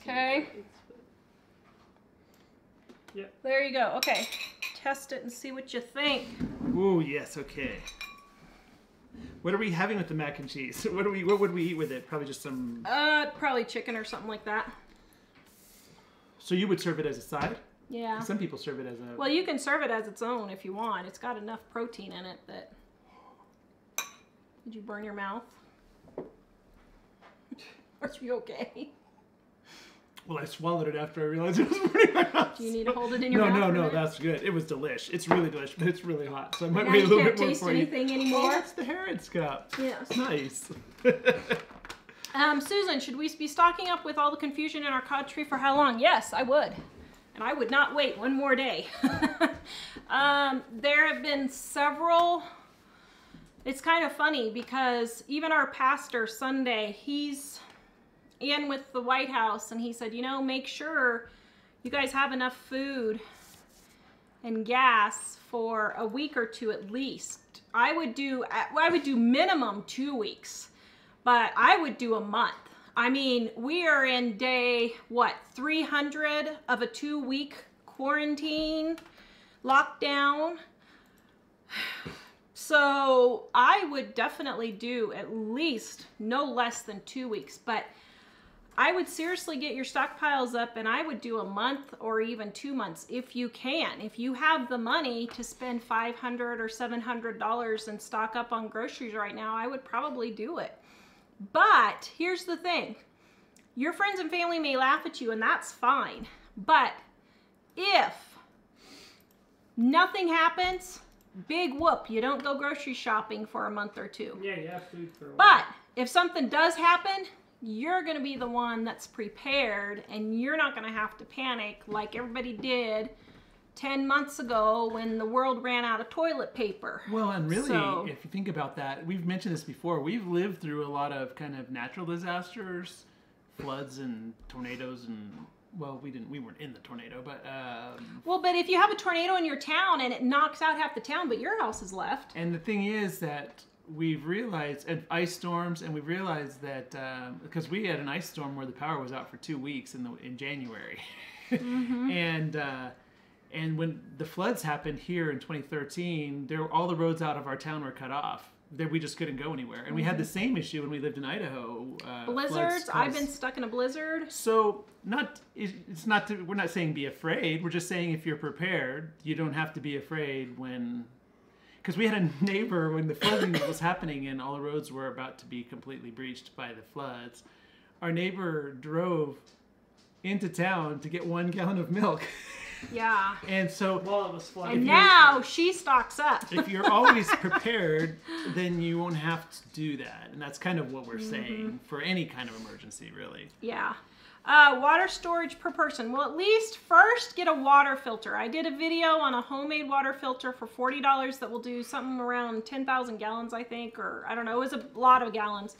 Okay. Yep. There you go. Okay. Test it and see what you think. Ooh, yes. Okay. What are we having with the mac and cheese? What do we? What would we eat with it? Probably just some. Uh, probably chicken or something like that. So you would serve it as a side? Yeah. Some people serve it as a... Well, you can serve it as its own if you want. It's got enough protein in it that... Did you burn your mouth? Are you okay? Well, I swallowed it after I realized it was burning my mouth. Do you need to hold it in your no, mouth? No, no, no. That's good. It was delish. It's really delish, but it's really hot. So I might now wait a little bit more for you. You can't taste anything anymore? That's the Harrods cup. Yeah. It's nice. um, Susan, should we be stocking up with all the confusion in our country for how long? Yes, I would. And I would not wait one more day. um, there have been several, it's kind of funny because even our pastor Sunday, he's in with the White House and he said, you know, make sure you guys have enough food and gas for a week or two at least. I would do, I would do minimum two weeks, but I would do a month. I mean, we are in day, what, three hundred of a two-week quarantine lockdown. So I would definitely do at least no less than two weeks, but I would seriously get your stockpiles up and I would do a month or even two months if you can. If you have the money to spend five hundred or seven hundred dollars and stock up on groceries right now, I would probably do it. But here's the thing, your friends and family may laugh at you and that's fine, but if nothing happens, big whoop, you don't go grocery shopping for a month or two. Yeah, you have food for a while. But if something does happen, you're going to be the one that's prepared and you're not going to have to panic like everybody did ten months ago when the world ran out of toilet paper. Well, and really, so, if you think about that, we've mentioned this before, we've lived through a lot of kind of natural disasters, floods and tornadoes and, well, we didn't, we weren't in the tornado, but... Um, well, but if you have a tornado in your town and it knocks out half the town, but your house is left. And the thing is that we've realized, and ice storms, and we've realized that, um, because we had an ice storm where the power was out for two weeks in, the, in January. Mm-hmm. And... Uh, And when the floods happened here in twenty thirteen, there were, all the roads out of our town were cut off. There, we just couldn't go anywhere. And we had the same issue when we lived in Idaho. Uh, Blizzards. I've been stuck in a blizzard. So not it's not to, we're not saying be afraid. We're just saying if you're prepared, you don't have to be afraid when. Because we had a neighbor when the flooding was happening and all the roads were about to be completely breached by the floods. Our neighbor drove into town to get one gallon of milk. Yeah. And so well, it was flooding. And now she stocks up. If you're always prepared, then you won't have to do that. And that's kind of what we're mm-hmm. saying for any kind of emergency, really. Yeah. Uh, water storage per person. Well, at least first get a water filter. I did a video on a homemade water filter for forty dollars that will do something around ten thousand gallons, I think, or I don't know, it was a lot of gallons.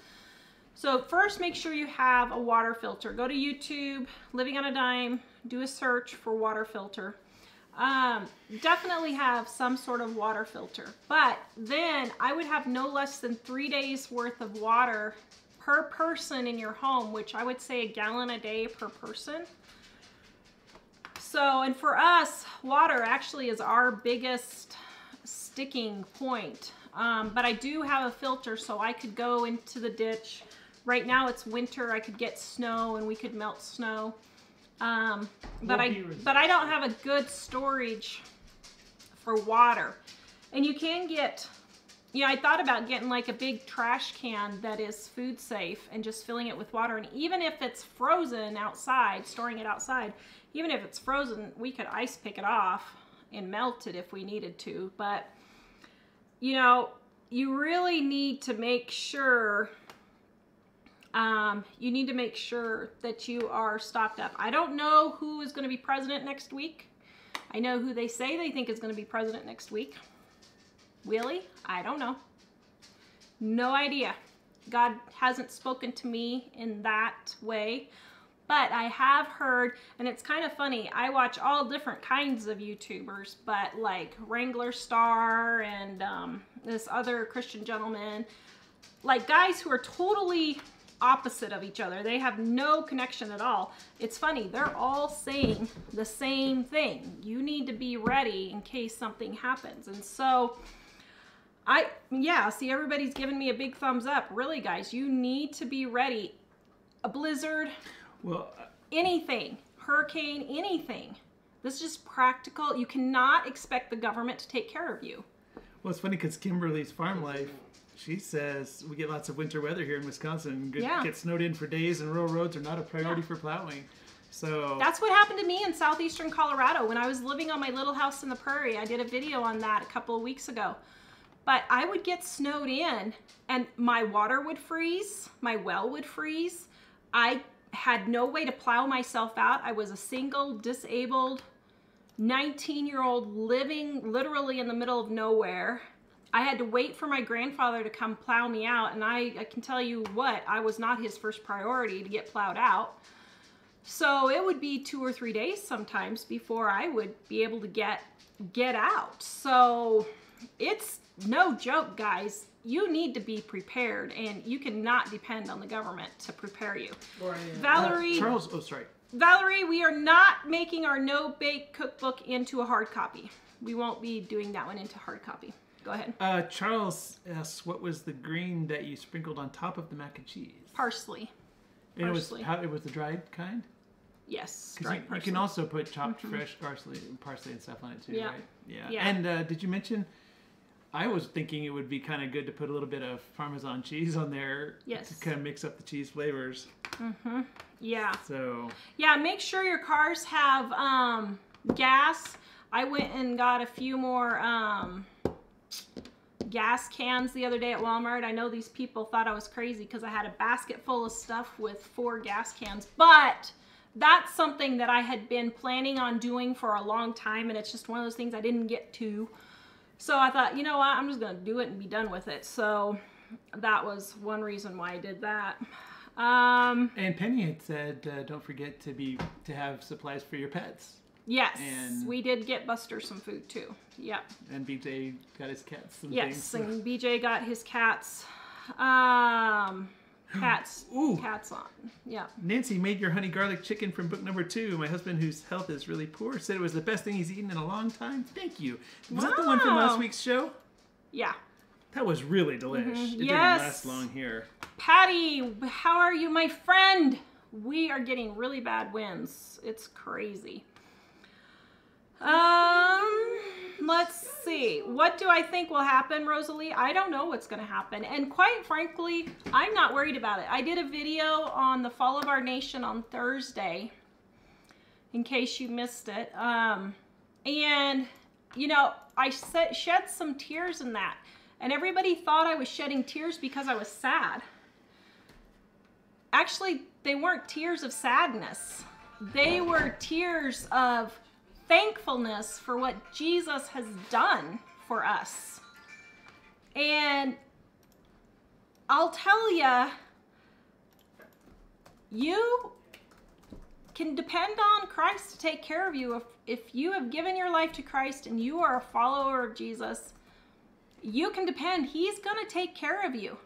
So first make sure you have a water filter. Go to YouTube, Living on a Dime, do a search for water filter. Um, definitely have some sort of water filter, but then I would have no less than three days worth of water per person in your home, which I would say a gallon a day per person. So, and for us, water actually is our biggest sticking point. Um, but I do have a filter, so I could go into the ditch. Right now it's winter, I could get snow and we could melt snow. Um, but I, but I don't have a good storage for water. And you can get, you know, I thought about getting like a big trash can that is food safe and just filling it with water. And even if it's frozen outside, storing it outside, even if it's frozen, we could ice pick it off and melt it if we needed to. But, you know, you really need to make sure Um, you need to make sure that you are stocked up. I don't know who is going to be president next week. I know who they say they think is going to be president next week. Willie? I don't know. No idea. God hasn't spoken to me in that way. But I have heard, and it's kind of funny, I watch all different kinds of YouTubers, but like Wrangler Star and um, this other Christian gentleman, like guys who are totally opposite of each other. They have no connection at all. It's funny, they're all saying the same thing. You need to be ready in case something happens. And so I, yeah, see, everybody's giving me a big thumbs up. Really, guys, you need to be ready. A blizzard, well, anything, hurricane, anything. This is just practical. You cannot expect the government to take care of you. Well, it's funny because Kimberly's Farm Life, she says we get lots of winter weather here in Wisconsin. Get, yeah. get snowed in for days, and rural roads are not a priority yeah. for plowing. So that's what happened to me in southeastern Colorado when I was living on my little house in the prairie. I did a video on that a couple of weeks ago. But I would get snowed in, and my water would freeze. My well would freeze. I had no way to plow myself out. I was a single, disabled, nineteen-year-old living literally in the middle of nowhere. I had to wait for my grandfather to come plow me out, and I, I can tell you what, I was not his first priority to get plowed out. So it would be two or three days sometimes before I would be able to get get out. So it's no joke, guys. You need to be prepared, and you cannot depend on the government to prepare you. Or, yeah. Valerie, uh, Charles, oh sorry. Valerie, we are not making our no-bake cookbook into a hard copy. We won't be doing that one into hard copy. Go ahead. Uh, Charles asks, what was the green that you sprinkled on top of the mac and cheese? Parsley. And parsley. It was, how, it was the dried kind? Yes, dried you, parsley. You can also put chopped mm-hmm. fresh parsley, parsley and stuff on it too, yeah. right? Yeah. yeah. And uh, did you mention, I was thinking it would be kind of good to put a little bit of Parmesan cheese on there yes. to kind of mix up the cheese flavors. Mm-hmm. Yeah. So. Yeah, make sure your cars have um, gas. I went and got a few more... Um, gas cans the other day at Walmart. I know these people thought I was crazy because I had a basket full of stuff with four gas cans, but that's something that I had been planning on doing for a long time, and it's just one of those things I didn't get to. So I thought, you know what, I'm just gonna do it and be done with it. So that was one reason why I did that. Um, and Penny had said uh, don't forget to be to have supplies for your pets. Yes, and we did get Buster some food too. Yeah. And B J got his cats. Some yes, things. and B J got his cats. Um, cats. Ooh. Cats on. Yeah. Nancy made your honey garlic chicken from book number two. My husband, whose health is really poor, said it was the best thing he's eaten in a long time. Thank you. Was wow. that the one from last week's show? Yeah. That was really delish. Mm-hmm. It yes. didn't last long here. Patty, how are you, my friend? We are getting really bad winds. It's crazy. Um, let's see. What do I think will happen, Rosalie? I don't know what's going to happen. And quite frankly, I'm not worried about it. I did a video on the fall of our nation on Thursday, in case you missed it. Um, and, you know, I shed some tears in that. And everybody thought I was shedding tears because I was sad. actually, they weren't tears of sadness. They were tears of thankfulness for what Jesus has done for us. And I'll tell you, you can depend on Christ to take care of you. If, if you have given your life to Christ and you are a follower of Jesus, you can depend. He's going to take care of you.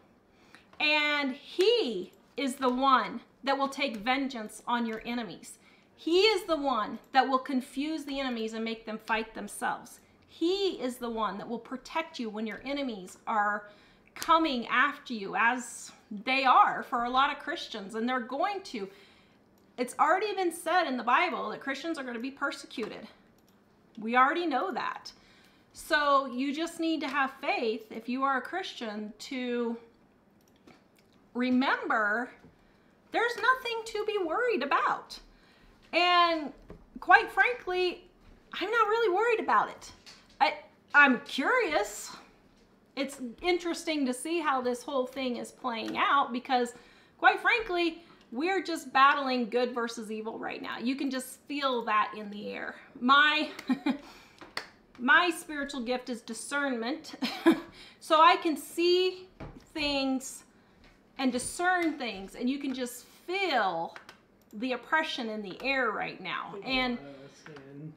And he is the one that will take vengeance on your enemies. He is the one that will confuse the enemies and make them fight themselves. He is the one that will protect you when your enemies are coming after you, as they are for a lot of Christians, and they're going to. It's already been said in the Bible that Christians are going to be persecuted. We already know that. So you just need to have faith, if you are a Christian, to remember there's nothing to be worried about. And quite frankly, I'm not really worried about it. I, I'm curious. It's interesting to see how this whole thing is playing out, because quite frankly, we're just battling good versus evil right now. You can just feel that in the air. My, my spiritual gift is discernment. So I can see things and discern things, and you can just feel the oppression in the air right now. And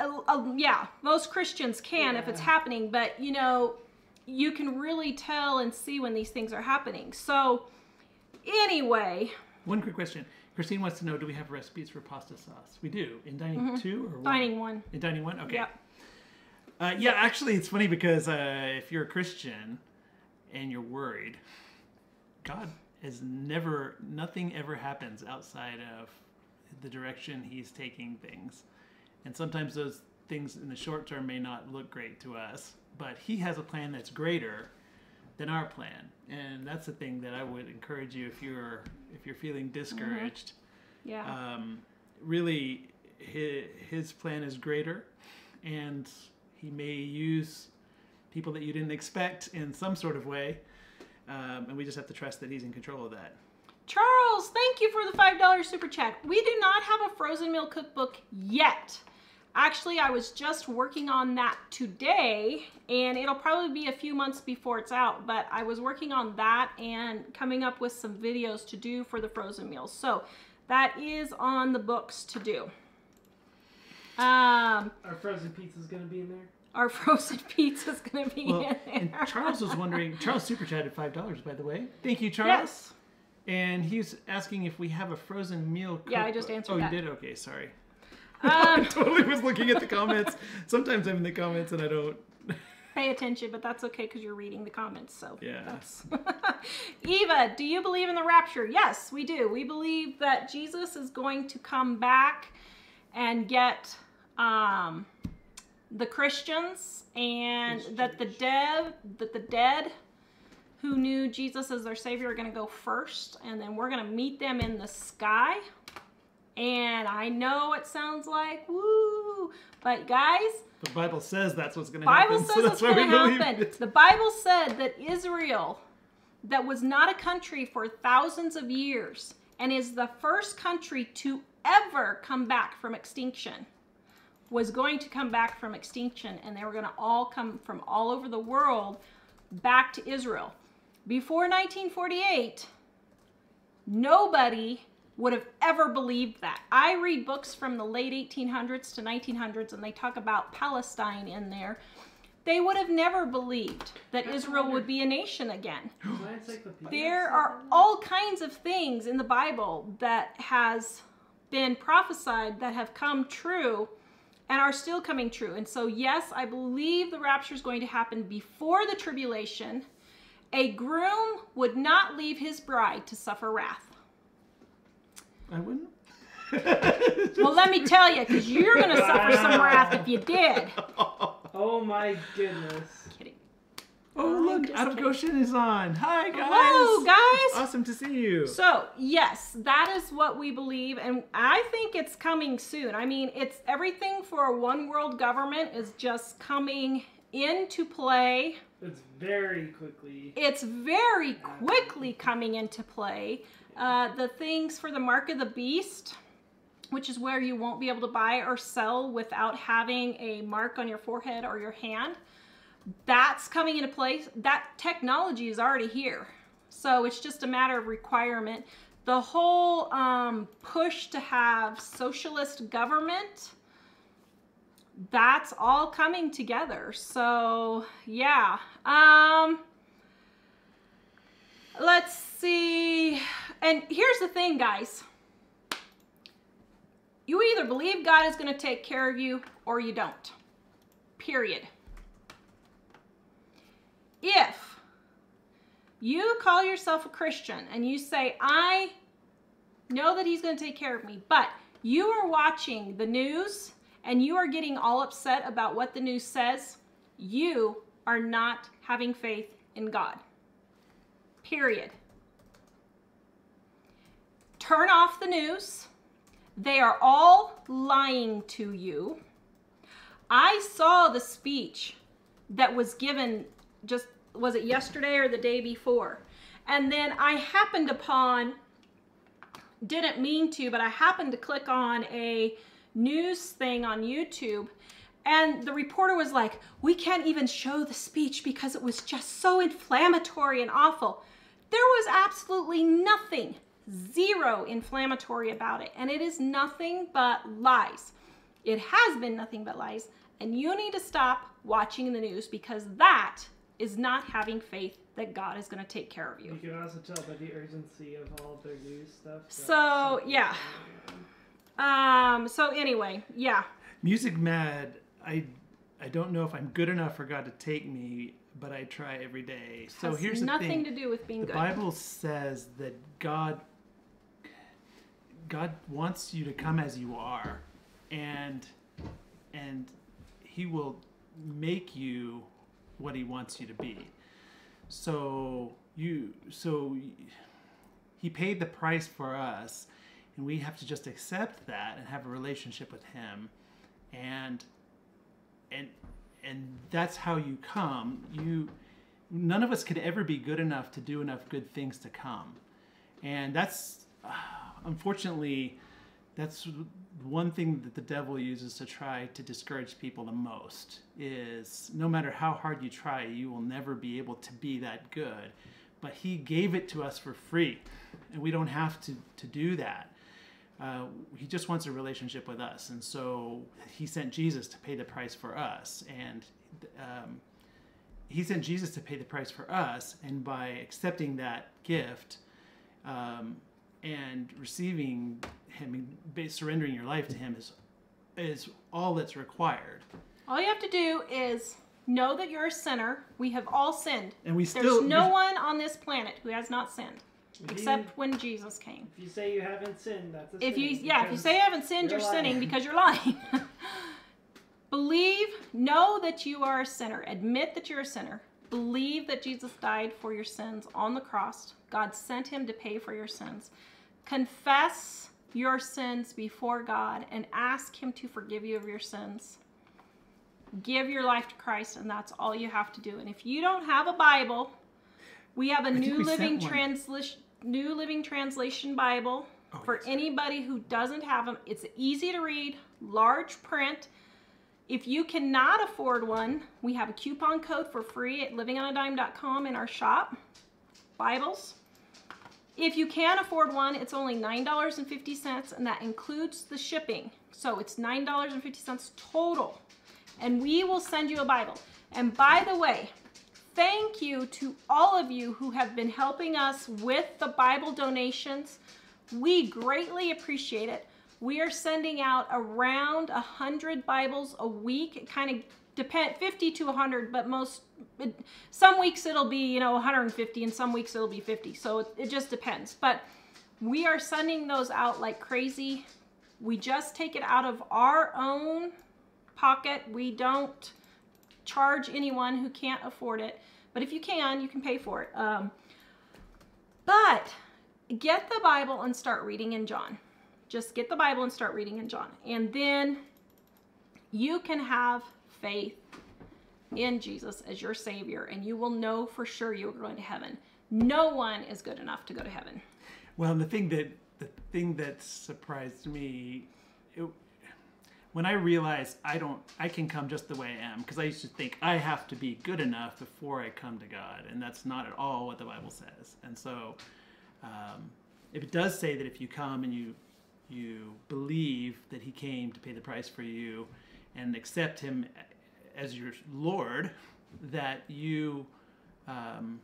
uh, uh, yeah, most Christians can, yeah, if it's happening, but you know, you can really tell and see when these things are happening. So anyway. One quick question. Christine wants to know, do we have recipes for pasta sauce? We do. In dining mm-hmm. two or one? Dining one. In dining one? Okay. Yep. Uh, yeah, actually, it's funny because uh, if you're a Christian and you're worried, God has never, nothing ever happens outside of the direction he's taking things. And sometimes those things in the short term may not look great to us, but he has a plan that's greater than our plan. And that's the thing that I would encourage you, if you're if you're feeling discouraged. Mm-hmm. Yeah. Um, really, his, his plan is greater, and he may use people that you didn't expect in some sort of way. Um, and we just have to trust that he's in control of that. Charles, thank you for the five dollar super chat. We do not have a frozen meal cookbook yet. Actually, I was just working on that today, and it'll probably be a few months before it's out, but I was working on that and coming up with some videos to do for the frozen meals. So that is on the books to do. Um, Our frozen pizza is going to be in there? Our frozen pizza is going to be well, in there. And Charles was wondering, Charles super chatted five dollars, by the way. Thank you, Charles. Yes. And he's asking if we have a frozen meal cookbook. Yeah, I just answered oh, that. Oh, you did? Okay, sorry. Um, I totally was looking at the comments. Sometimes I'm in the comments and I don't pay attention, but that's okay because you're reading the comments. So yeah. That's... Eva, do you believe in the rapture? Yes, we do. We believe that Jesus is going to come back and get um, the Christians and His that the dead, that the dead who knew Jesus as their Savior are going to go first, and then we're going to meet them in the sky. And I know it sounds like, woo, but guys, the Bible says that's what's going to happen. Bible says that's what's going to happen. The Bible said that Israel, that was not a country for thousands of years, and is the first country to ever come back from extinction, was going to come back from extinction, and they were going to all come from all over the world back to Israel. Before nineteen forty-eight, nobody would have ever believed that. I read books from the late eighteen hundreds to nineteen hundreds, and they talk about Palestine in there. They would have never believed that Israel would be a nation again. There are all kinds of things in the Bible that has been prophesied that have come true and are still coming true. And so, yes, I believe the rapture is going to happen before the tribulation. A groom would not leave his bride to suffer wrath. I wouldn't. Well, let me tell you, because you're going to suffer some wrath if you did. Oh, my goodness. I'm kidding. Oh, I'm look, Out of Goshen is on. Hi, guys. Hello, guys. It's awesome to see you. So, yes, that is what we believe, and I think it's coming soon. I mean, it's everything for a one-world government is just coming into play. It's very quickly. It's very quickly coming into play. Uh, the things for the Mark of the Beast, which is where you won't be able to buy or sell without having a mark on your forehead or your hand. That's coming into place. That technology is already here. So it's just a matter of requirement. The whole um, push to have socialist government, that's all coming together. So yeah. Um, let's see. And here's the thing, guys. You either believe God is going to take care of you or you don't. Period. If you call yourself a Christian and you say, I know that he's going to take care of me, but you are watching the news and you are getting all upset about what the news says, you are not having faith in God. Period. Turn off the news. They are all lying to you. I saw the speech that was given, just, was it yesterday or the day before? And then I happened upon, didn't mean to, but I happened to click on a news thing on YouTube, and the reporter was like, we can't even show the speech because it was just so inflammatory and awful. There was absolutely nothing, zero inflammatory about it, and it is nothing but lies. It has been nothing but lies, and you need to stop watching the news because that is not having faith that God is going to take care of you. You can also tell by the urgency of all of their news stuff. So, yeah. Um, so anyway, yeah. Music Mad, I I don't know if I'm good enough for God to take me, but I try every day. So has here's the thing. Nothing to do with being the good. The Bible says that God God wants you to come as you are, and and he will make you what he wants you to be. So you so he paid the price for us. And we have to just accept that and have a relationship with him. And and and that's how you come. You none of us could ever be good enough to do enough good things to come. And that's uh, unfortunately that's one thing that the devil uses to try to discourage people the most, is no matter how hard you try, you will never be able to be that good. But he gave it to us for free, and we don't have to to do that. Uh, he just wants a relationship with us, and so he sent Jesus to pay the price for us. And um, he sent Jesus to pay the price for us, and by accepting that gift um, and receiving him, surrendering your life to him is is all that's required. All you have to do is know that you're a sinner. We have all sinned, and we still, there's no one on this planet who has not sinned. Except when Jesus came. If you say you haven't sinned, that's a sin. If you, yeah, if you say you haven't sinned, you're, you're sinning because you're lying. Believe, know that you are a sinner. Admit that you're a sinner. Believe that Jesus died for your sins on the cross. God sent him to pay for your sins. Confess your sins before God and ask him to forgive you of your sins. Give your life to Christ, and that's all you have to do. And if you don't have a Bible, we have a New Living Translation New Living Translation Bible oh, for yes. anybody who doesn't have them. It's easy to read, large print. If you cannot afford one, we have a coupon code for free at living on a dime dot com in our shop. Bibles. If you can afford one, it's only nine dollars and fifty cents, and that includes the shipping. So it's nine dollars and fifty cents total. And we will send you a Bible. And by the way, thank you to all of you who have been helping us with the Bible donations. We greatly appreciate it. We are sending out around one hundred Bibles a week. It kind of depends, fifty to one hundred, but most, it, some weeks it'll be, you know, one hundred fifty, and some weeks it'll be fifty. So it, it just depends. But we are sending those out like crazy. We just take it out of our own pocket. We don't charge anyone who can't afford it, but if you can, you can pay for it. Um, but get the Bible and start reading in John. Just get the Bible and start reading in John, and then you can have faith in Jesus as your Savior, and you will know for sure you are going to heaven. No one is good enough to go to heaven. Well, and the thing that the thing that surprised me, it, when I realized I don't, I can come just the way I am, because I used to think I have to be good enough before I come to God, and that's not at all what the Bible says. And so, um, if it does say that if you come and you you believe that He came to pay the price for you, and accept Him as your Lord, that you um,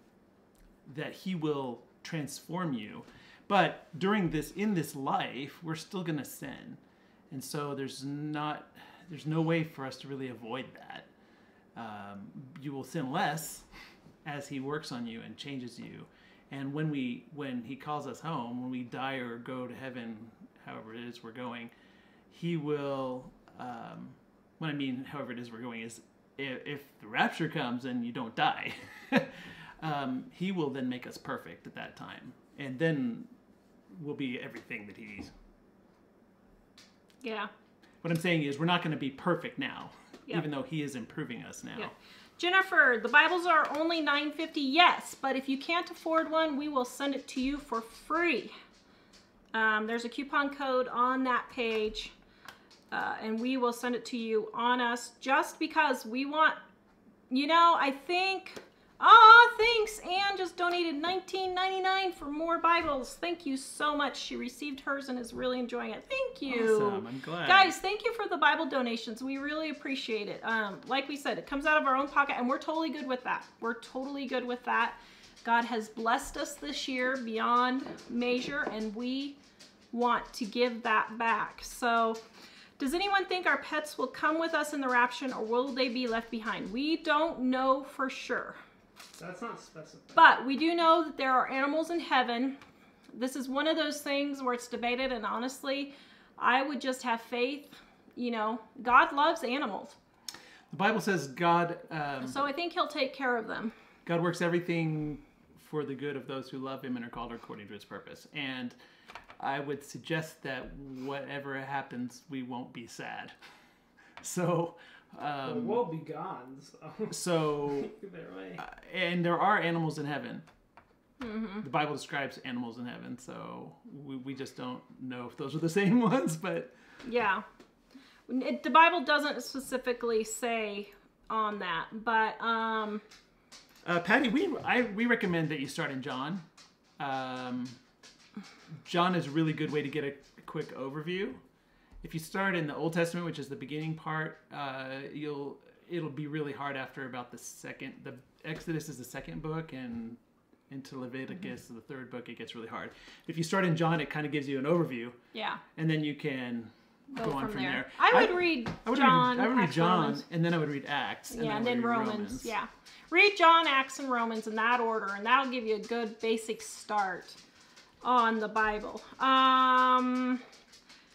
that He will transform you. But during this, in this life, we're still going to sin. And so there's not, there's no way for us to really avoid that. Um, you will sin less as He works on you and changes you. And when we, when He calls us home, when we die or go to heaven, however it is we're going, He will, um, what I mean, however it is we're going is if, if the rapture comes and you don't die, um, He will then make us perfect at that time. And then we'll be everything that He's. Yeah. What I'm saying is we're not going to be perfect now, yep. even though He is improving us now. Yep. Jennifer, the Bibles are only nine fifty. Yes, but if you can't afford one, we will send it to you for free. Um, there's a coupon code on that page, uh, and we will send it to you on us just because we want, you know, I think... Oh, thanks. Anne just donated nineteen ninety-nine for more Bibles. Thank you so much. She received hers and is really enjoying it. Thank you. Awesome. I'm glad. Guys, thank you for the Bible donations. We really appreciate it. Um, like we said, it comes out of our own pocket, and we're totally good with that. We're totally good with that. God has blessed us this year beyond measure, and we want to give that back. So... Does anyone think our pets will come with us in the rapture, or will they be left behind? We don't know for sure. That's not specified. But we do know that there are animals in heaven. This is one of those things where it's debated, and honestly, I would just have faith. You know, God loves animals. The Bible says God... Um, so I think He'll take care of them. God works everything for the good of those who love Him and are called according to His purpose. And... I would suggest that whatever happens, we won't be sad. So, um, well, we'll be gone. So, so uh, and there are animals in heaven. Mm-hmm. The Bible describes animals in heaven, so we, we just don't know if those are the same ones. But yeah, it, the Bible doesn't specifically say on that. But um, uh, Patty, we I we recommend that you start in John. Um, John is a really good way to get a quick overview. If you start in the Old Testament, which is the beginning part, uh, you'll it'll be really hard after about the second. The Exodus is the second book, and into Leviticus, mm-hmm. the third book, it gets really hard. If you start in John, it kind of gives you an overview. Yeah. And then you can go, go on from, from there. there. I would I, read I would John. Read, I would read John, Romans. and then I would read Acts. And yeah, and then Romans. Romans. Yeah. Read John, Acts, and Romans in that order, and that'll give you a good basic start on the Bible. Um,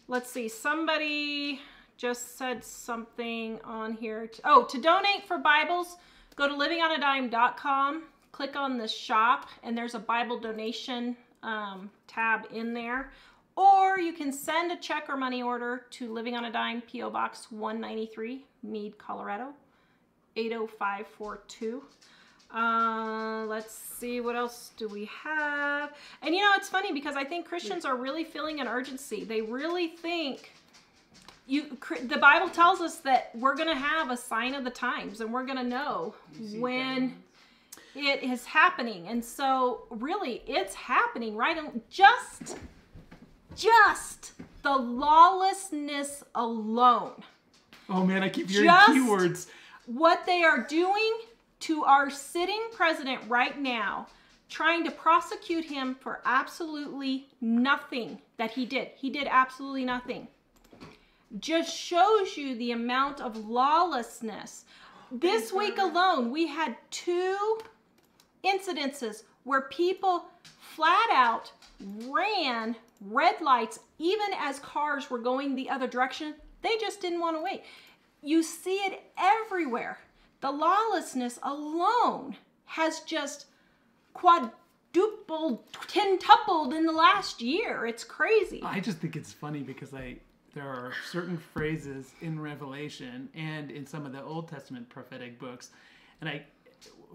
let's see. Somebody just said something on here. To, oh, to donate for Bibles, go to living on a dime dot com, click on the shop, and there's a Bible donation um, tab in there. Or you can send a check or money order to Living on a Dime, P O Box one ninety-three, Meade, Colorado, eight oh five four two. Uh, let's see, what else do we have? And you know, it's funny because I think Christians are really feeling an urgency. They really think you, the Bible tells us that we're going to have a sign of the times and we're going to know when it is happening. And so really it's happening, right? And just, just the lawlessness alone. Oh man, I keep hearing just keywords. What they are doing to our sitting president right now, trying to prosecute him for absolutely nothing that he did. He did absolutely nothing. Just shows you the amount of lawlessness. This week alone, we had two incidences where people flat out ran red lights, even as cars were going the other direction. They just didn't want to wait. You see it everywhere. The lawlessness alone has just quadrupled, tentupled in the last year. It's crazy. I just think it's funny because I there are certain phrases in Revelation and in some of the Old Testament prophetic books, and I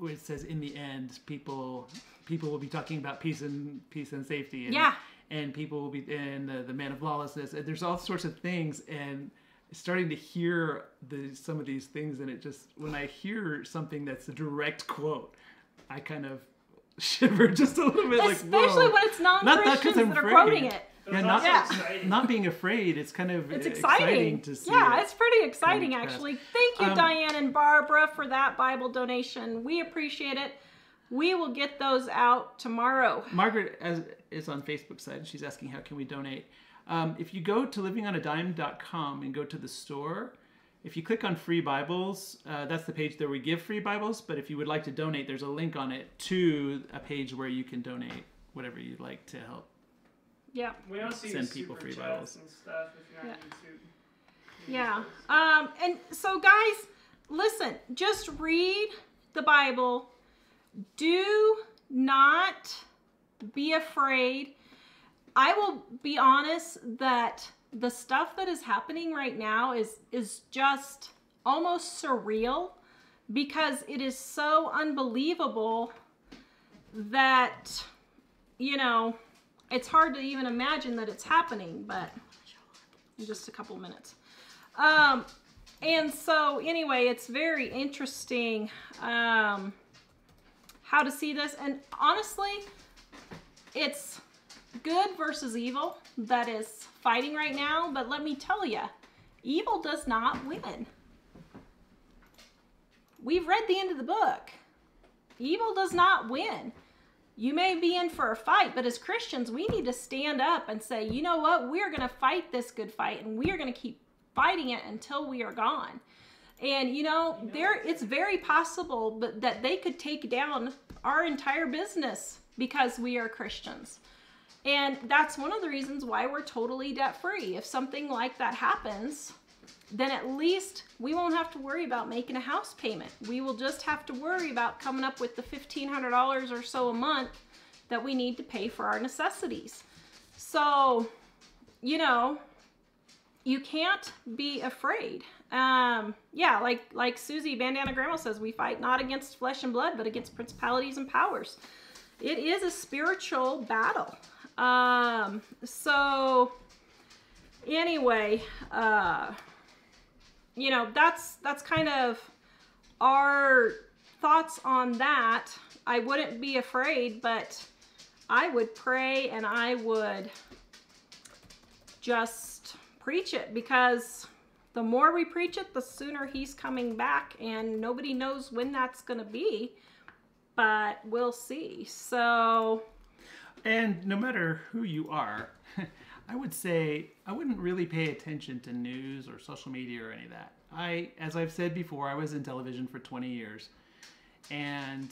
it says in the end, people people will be talking about peace and peace and safety. And, yeah. And people will be, and the, the man of lawlessness. And there's all sorts of things. And starting to hear the, some of these things, and it just, when I hear something that's a direct quote, I kind of shiver just a little bit. Especially like, whoa. When it's non-Christians that are afraid. Quoting it. Yeah, not, yeah. not being afraid. It's kind of it's exciting. exciting to see. Yeah, it. it's pretty exciting, kind of actually. Fast. Thank you, um, Diane and Barbara, for that Bible donation. We appreciate it. We will get those out tomorrow. Margaret as, is on Facebook side. She's asking, how can we donate? Um, if you go to living on a dime dot com and go to the store, if you click on free Bibles, uh, that's the page where we give free Bibles. But if you would like to donate, there's a link on it to a page where you can donate whatever you'd like to help. Yeah. We don't see send people free Bibles and stuff if you're not yeah. YouTube. Yeah. Um, and so guys, listen, just read the Bible. Do not be afraid. I will be honest that the stuff that is happening right now is is just almost surreal because it is so unbelievable that, you know, it's hard to even imagine that it's happening, but in just a couple minutes. Um, and so anyway, it's very interesting um, how to see this. And honestly, it's good versus evil that is fighting right now. But let me tell you, evil does not win. We've read the end of the book. Evil does not win. You may be in for a fight, but as Christians, we need to stand up and say, you know what? We're going to fight this good fight, and we are going to keep fighting it until we are gone. And, you know, you know there it's very possible but that they could take down our entire business because we are Christians. And that's one of the reasons why we're totally debt-free. If something like that happens, then at least we won't have to worry about making a house payment. We will just have to worry about coming up with the fifteen hundred dollars or so a month that we need to pay for our necessities. So, you know, you can't be afraid. Um, yeah, like, like Susie Bandana Grandma says, we fight not against flesh and blood, but against principalities and powers. It is a spiritual battle. Um, so anyway, uh, you know, that's, that's kind of our thoughts on that. I wouldn't be afraid, but I would pray and I would just preach it, because the more we preach it, the sooner he's coming back, and nobody knows when that's going to be, but we'll see. So, and no matter who you are, I would say I wouldn't really pay attention to news or social media or any of that. I, as I've said before, I was in television for twenty years, and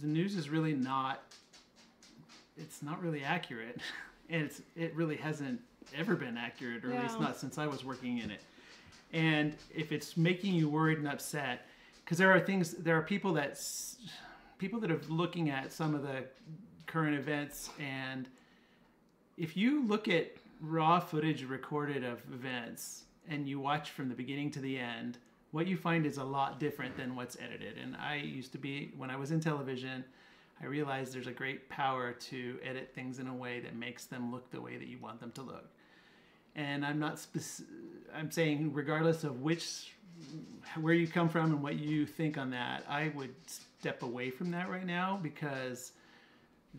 the news is really not, it's not really accurate, and it's, it really hasn't ever been accurate, or yeah. at least not since I was working in it. And if it's making you worried and upset, because there are things, there are people that, people that are looking at some of the current events, and if you look at raw footage recorded of events and you watch from the beginning to the end, what you find is a lot different than what's edited. And I used to be, when I was in television, I realized there's a great power to edit things in a way that makes them look the way that you want them to look. And I'm not, spec- I'm saying regardless of which, where you come from and what you think on that, I would step away from that right now, because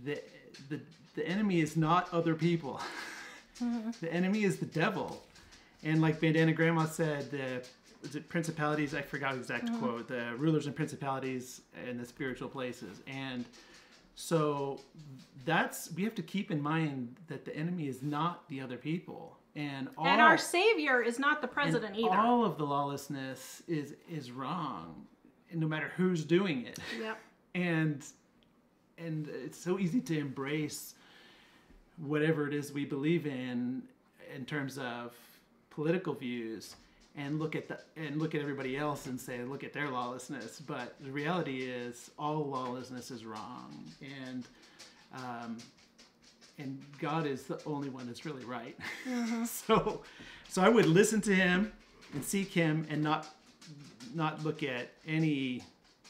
the, the, the enemy is not other people. Mm-hmm. The enemy is the devil. And like Bandana Grandma said, the, the principalities, I forgot the exact mm-hmm. quote, the rulers and principalities in the spiritual places. And so that's, we have to keep in mind that the enemy is not the other people. And, all, and our Savior is not the president either. All of the lawlessness is, is wrong, no matter who's doing it. Yep. And... and it's so easy to embrace whatever it is we believe in, in terms of political views, and look at the, and look at everybody else and say, look at their lawlessness. But the reality is, all lawlessness is wrong, and um, and God is the only one that's really right. Mm-hmm. So, so I would listen to Him and seek Him, and not not look at any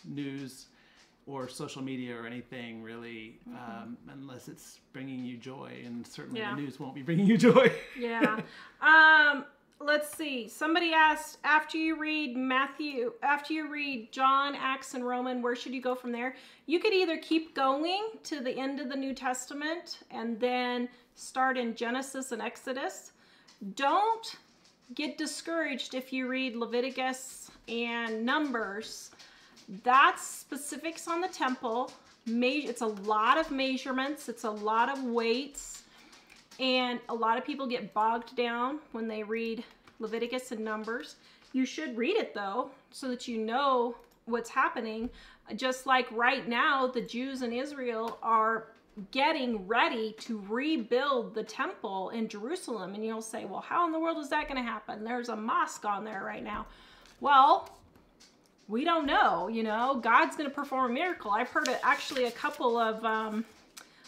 news. or social media or anything really, mm-hmm. um, unless it's bringing you joy, and certainly yeah. the news won't be bringing you joy. yeah. Um, let's see. Somebody asked, after you read Matthew, after you read John, Acts, and Roman, where should you go from there? You could either keep going to the end of the New Testament and then start in Genesis and Exodus. Don't get discouraged if you read Leviticus and Numbers. That's specifics on the temple. It's a lot of measurements. It's a lot of weights. And a lot of people get bogged down when they read Leviticus and Numbers. You should read it, though, so that you know what's happening. Just like right now, the Jews in Israel are getting ready to rebuild the temple in Jerusalem. And you'll say, well, how in the world is that going to happen? There's a mosque on there right now. Well, we don't know, you know, God's going to perform a miracle. I've heard actually a couple of, um,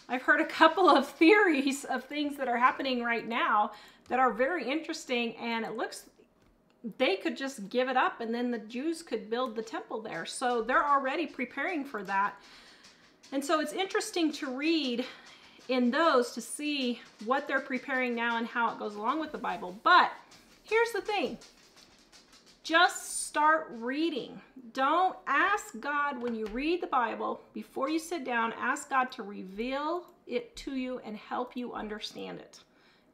I've heard a couple of theories of things that are happening right now that are very interesting, and it looks, they could just give it up and then the Jews could build the temple there. So they're already preparing for that. And so it's interesting to read in those to see what they're preparing now and how it goes along with the Bible. But here's the thing. Just start reading. Don't ask God when you read the Bible, before you sit down, ask God to reveal it to you and help you understand it.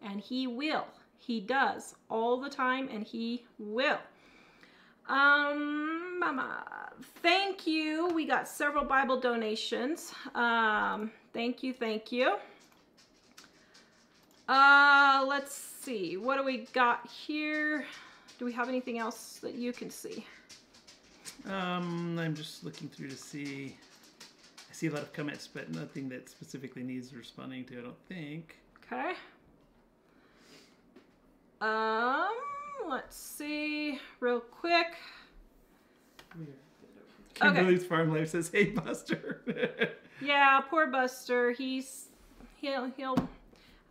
And he will. He does all the time, and he will. Um, Mama, thank you. We got several Bible donations. Um, thank you, thank you. Uh, let's see. What do we got here? Do we have anything else that you can see? Um, I'm just looking through to see. I see a lot of comments, but nothing that specifically needs responding to, I don't think. Okay. Um, let's see real quick. Kimberly's okay. Farm Life says, "Hey, Buster." Yeah, poor Buster. He's he'll he'll.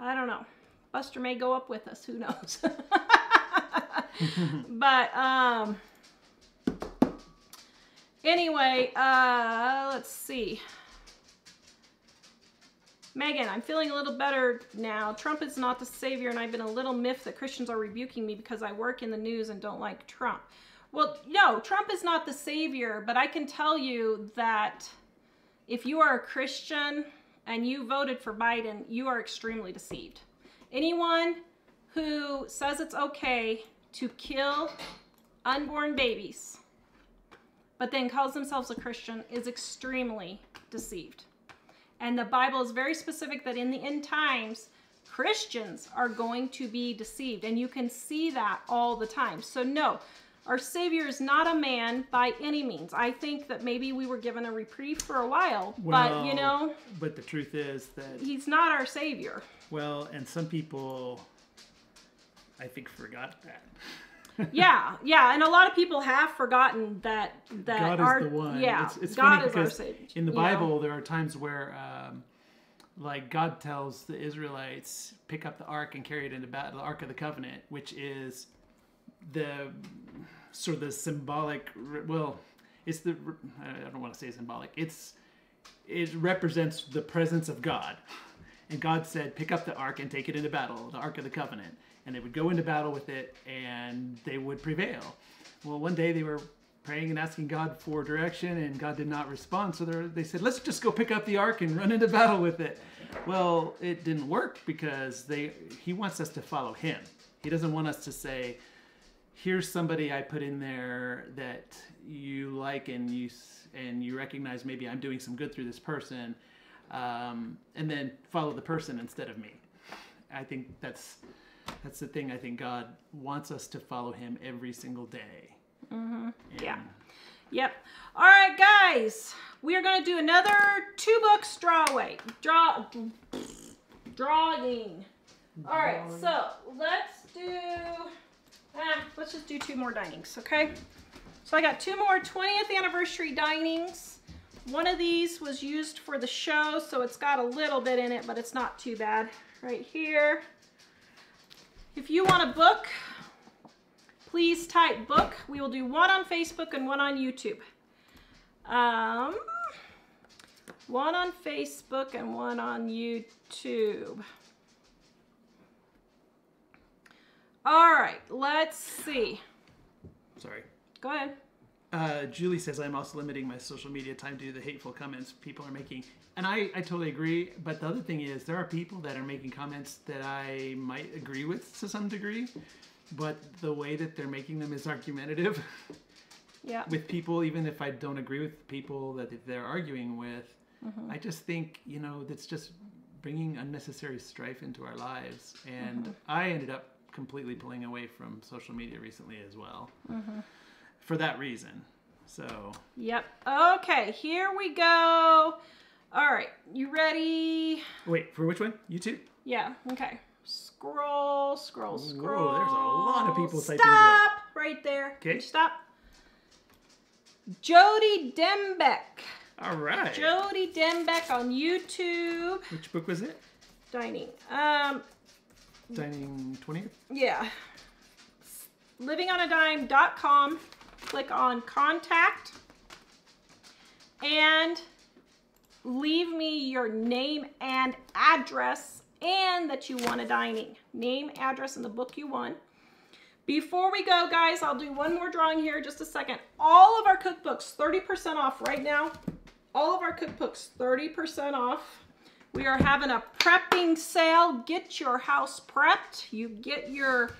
I don't know. Buster may go up with us. Who knows? But um anyway, uh let's see. Megan, I'm feeling a little better now. Trump is not the savior, and I've been a little miffed that Christians are rebuking me because I work in the news and don't like Trump. Well, no, Trump is not the savior, but I can tell you that if you are a Christian and you voted for Biden, you are extremely deceived. Anyone who says it's okay to kill unborn babies, but then calls themselves a Christian, is extremely deceived. And the Bible is very specific that in the end times, Christians are going to be deceived, and you can see that all the time. So no, our Savior is not a man by any means. I think that maybe we were given a reprieve for a while, well, but you know. But the truth is that he's not our Savior. Well, and some people, I think, forgot that. yeah, yeah, and a lot of people have forgotten that that God our, is the one. Yeah, it's, it's God funny is our Savior. In the Bible, know? There are times where, um, like, God tells the Israelites, pick up the ark and carry it into battle, the Ark of the Covenant, which is the sort of the symbolic. Well, it's the I don't want to say symbolic. It's it represents the presence of God, and God said, pick up the ark and take it into battle, the Ark of the Covenant. And they would go into battle with it, and they would prevail. Well, one day they were praying and asking God for direction, and God did not respond. So they said, let's just go pick up the ark and run into battle with it. Well, it didn't work because they he wants us to follow him. He doesn't want us to say, here's somebody I put in there that you like, and you, and you recognize maybe I'm doing some good through this person, um, and then follow the person instead of me. I think that's... That's the thing. I think God wants us to follow him every single day. Mm-hmm. Yeah. Yep. All right, guys. We are going to do another two books drawaway. Draw, drawing. All right. So let's do, ah, let's just do two more dinings. Okay. So I got two more twentieth anniversary dinings. One of these was used for the show, so it's got a little bit in it, but it's not too bad. Right here. If you want a book, please type book. We will do one on Facebook and one on YouTube. Um, One on Facebook and one on YouTube. All right, let's see. Sorry. Go ahead. Uh, Julie says, I'm also limiting my social media time due to the hateful comments people are making. And I, I totally agree. But the other thing is, there are people that are making comments that I might agree with to some degree. But the way that they're making them is argumentative. Yeah. With people, even if I don't agree with people that they're arguing with, mm-hmm. I just think, you know, that's just bringing unnecessary strife into our lives. And mm-hmm. I ended up completely pulling away from social media recently as well. Mm-hmm. For that reason. So. Yep. Okay, here we go. All right, you ready? Wait, for which one? YouTube? Yeah, okay. Scroll, scroll, scroll. Whoa, there's a lot of people typing. Stop right there. Okay. Stop. Jody Dembeck. All right. Jody Dembeck on YouTube. Which book was it? Dining. Um. Dining twentieth? Yeah. living on a dime dot com. Click on contact and leave me your name and address and that you want a dining. Name, address, and the book you want. Before we go, guys, I'll do one more drawing here in just a second. All of our cookbooks, thirty percent off right now. All of our cookbooks, thirty percent off. We are having a prepping sale. Get your house prepped. You get your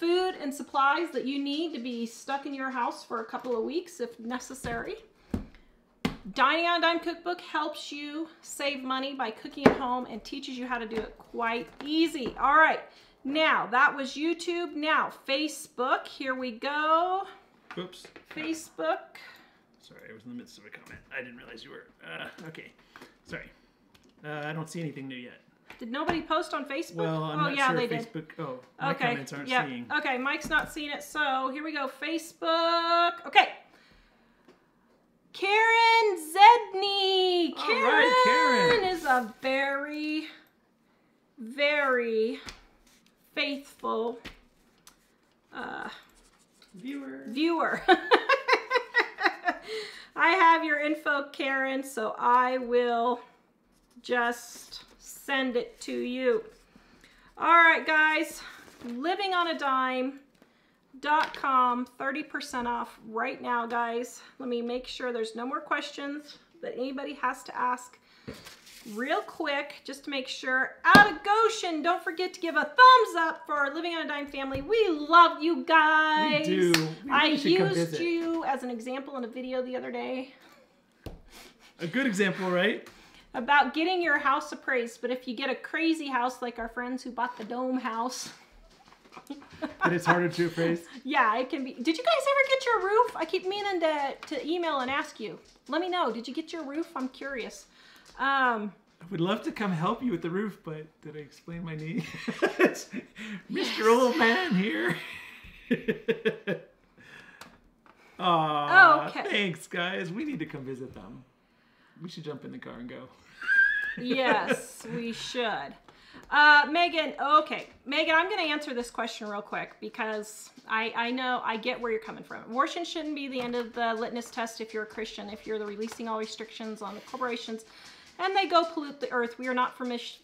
food and supplies that you need to be stuck in your house for a couple of weeks if necessary. Dining on a Dime cookbook helps you save money by cooking at home and teaches you how to do it quite easy. All right, now that was YouTube. Now Facebook, here we go. Oops. Facebook. Sorry, I was in the midst of a comment. I didn't realize you were. Uh, okay, sorry. Uh, I don't see anything new yet. Did nobody post on Facebook? Well, I'm oh, not yeah, sure they Facebook. Did. Oh, my okay. comments aren't yeah. seeing. Okay, Mike's not seeing it. So here we go. Facebook. Okay. Karen Zedney. All Karen, right, Karen is a very, very faithful uh, viewer. Viewer. I have your info, Karen, so I will just send it to you. All right, guys, living on a dime dot com, thirty percent off right now, guys. Let me make sure there's no more questions that anybody has to ask real quick, just to make sure. Out of Goshen, don't forget to give a thumbs up for our Living on a Dime family. We love you guys. We do. We I used you as an example in a video the other day. A good example, right? About getting your house appraised, but if you get a crazy house like our friends who bought the dome house. That it's harder to appraise? Yeah, it can be. Did you guys ever get your roof? I keep meaning to, to email and ask you. Let me know. Did you get your roof? I'm curious. Um, I would love to come help you with the roof, but did I explain my need? Mister Yes. Old Man here. Aw, oh, okay. Thanks, guys. We need to come visit them. We should jump in the car and go. Yes, we should. Uh, Megan, okay. Megan, I'm going to answer this question real quick because I, I know, I get where you're coming from. Abortion shouldn't be the end of the litmus test if you're a Christian, if you're the releasing all restrictions on the corporations and they go pollute the earth. We are not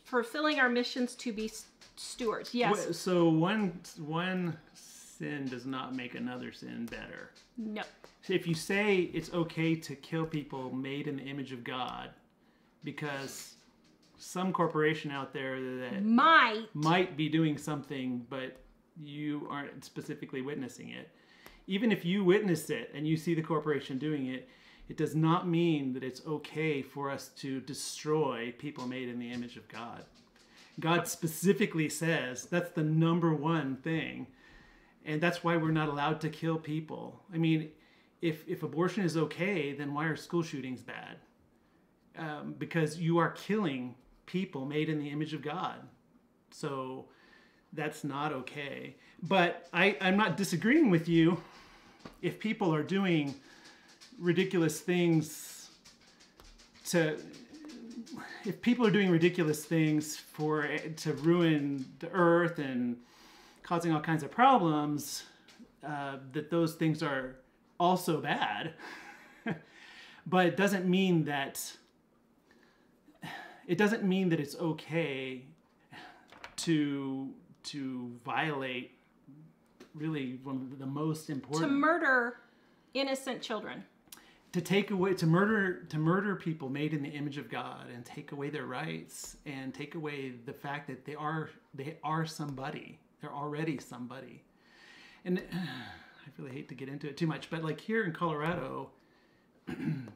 fulfilling our missions to be stewards. Yes. Wait, so one, one sin does not make another sin better. No. If you say it's okay to kill people made in the image of God because some corporation out there that might might be doing something but you aren't specifically witnessing it, even if you witness it and you see the corporation doing it, it does not mean that it's okay for us to destroy people made in the image of God. God specifically says that's the number one thing. And that's why we're not allowed to kill people. I mean, if, if abortion is okay, then why are school shootings bad? Um, because you are killing people made in the image of God. So that's not okay. But I, I'm not disagreeing with you. If people are doing ridiculous things to... If people are doing ridiculous things for to ruin the earth and... causing all kinds of problems, uh, that those things are also bad. But it doesn't mean that it doesn't mean that it's okay to to violate really one of the most important, to murder innocent children, to take away, to murder, to murder people made in the image of God and take away their rights and take away the fact that they are, they are somebody. They're already somebody. And uh, I really hate to get into it too much, but like here in Colorado,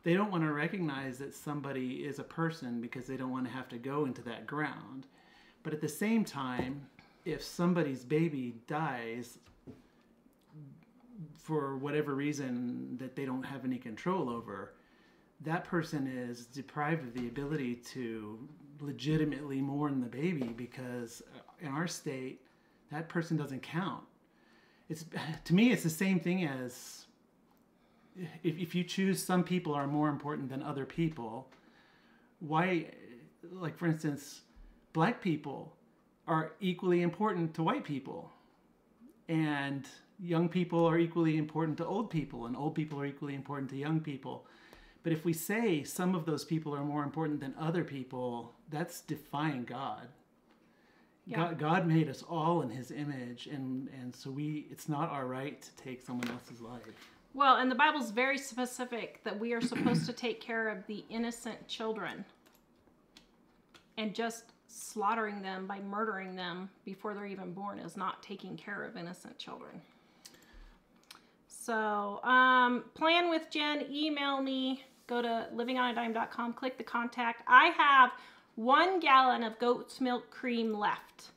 they don't want to recognize that somebody is a person because they don't want to have to go into that ground. But at the same time, if somebody's baby dies for whatever reason that they don't have any control over, that person is deprived of the ability to legitimately mourn the baby, because in our state, that person doesn't count. It's, to me, it's the same thing as if, if you choose some people are more important than other people, why, like for instance, black people are equally important to white people, and young people are equally important to old people, and old people are equally important to young people. But if we say some of those people are more important than other people, that's defying God. Yeah. God, God made us all in his image, and, and so we, it's not our right to take someone else's life. Well, and the Bible's very specific that we are supposed to take care of the innocent children, and just slaughtering them by murdering them before they're even born is not taking care of innocent children. So, um, plan with Jen, email me, go to living on a dime dot com, click the contact. I have one gallon of goat's milk cream left.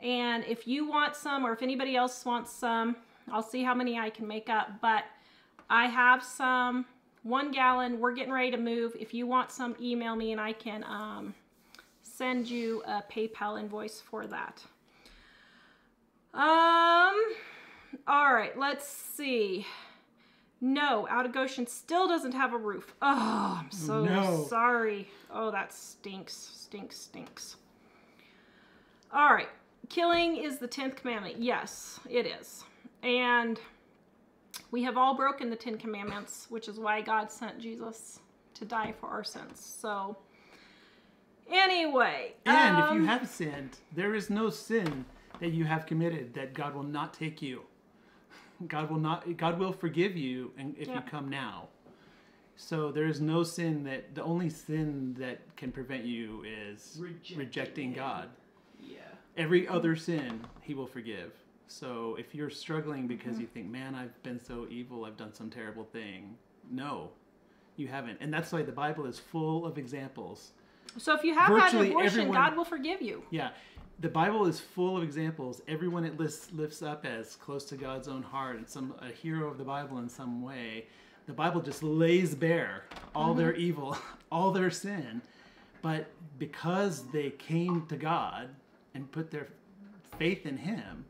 And if you want some, or if anybody else wants some, I'll see how many I can make up, but I have some, one gallon, we're getting ready to move. If you want some, email me and I can um, send you a PayPal invoice for that. Um... All right, let's see. No, Out of Goshen still doesn't have a roof. Oh, I'm so no. sorry. Oh, that stinks, stinks, stinks. All right, killing is the tenth commandment. Yes, it is. And we have all broken the Ten Commandments, which is why God sent Jesus to die for our sins. So anyway. And um, if you have sinned, there is no sin that you have committed that God will not take you. God will not, God will forgive you, and if yeah. you come now. So there is no sin that, the only sin that can prevent you is rejecting, rejecting God. Yeah. Every other sin he will forgive. So if you're struggling because mm-hmm. you think, man, I've been so evil, I've done some terrible thing. No, you haven't. And that's why the Bible is full of examples. So if you have had an abortion, everyone, God will forgive you. Yeah. The Bible is full of examples. Everyone it lists, lifts up as close to God's own heart and some a hero of the Bible in some way. The Bible just lays bare all mm-hmm. their evil, all their sin. But because they came to God and put their faith in him,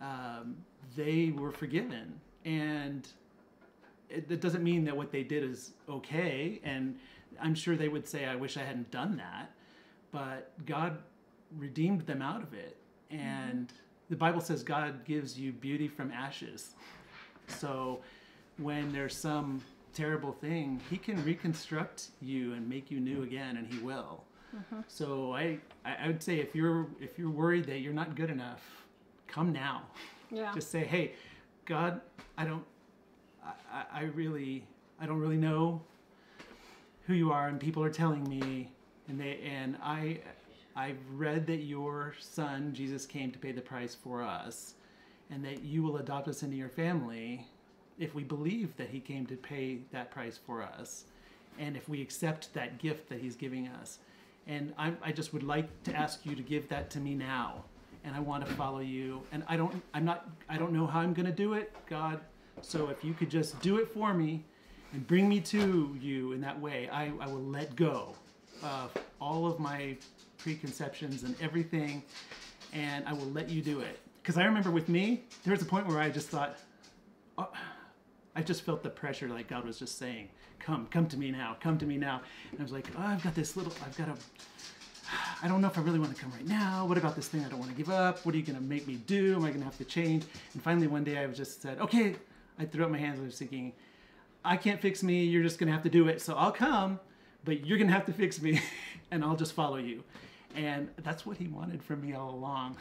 um, they were forgiven. And it, it doesn't mean that what they did is okay. And I'm sure they would say, I wish I hadn't done that. But God redeemed them out of it, and mm-hmm. the Bible says God gives you beauty from ashes. So when there's some terrible thing, he can reconstruct you and make you new again, and he will. Mm-hmm. So I I would say if you're if you're worried that you're not good enough, come now. Yeah. Just say, hey, God, I don't I, I really I don't really know who you are, and people are telling me, and they and I I've read that your son, Jesus, came to pay the price for us, and that you will adopt us into your family if we believe that he came to pay that price for us, and if we accept that gift that he's giving us. And I, I just would like to ask you to give that to me now, and I want to follow you, and I don't, I'm not, I don't know how I'm going to do it, God, so if you could just do it for me and bring me to you in that way, I, I will let go of all of my preconceptions and everything, and I will let you do it. Because I remember with me, there was a point where I just thought, oh, I just felt the pressure, like God was just saying, come, come to me now, come to me now. And I was like, oh, I've got this little, I've got a, I don't know if I really want to come right now. What about this thing I don't want to give up? What are you going to make me do? Am I going to have to change? And finally one day I just said, okay, I threw up my hands and I was thinking, I can't fix me, you're just going to have to do it, so I'll come. but you're gonna have to fix me and I'll just follow you. And that's what he wanted from me all along.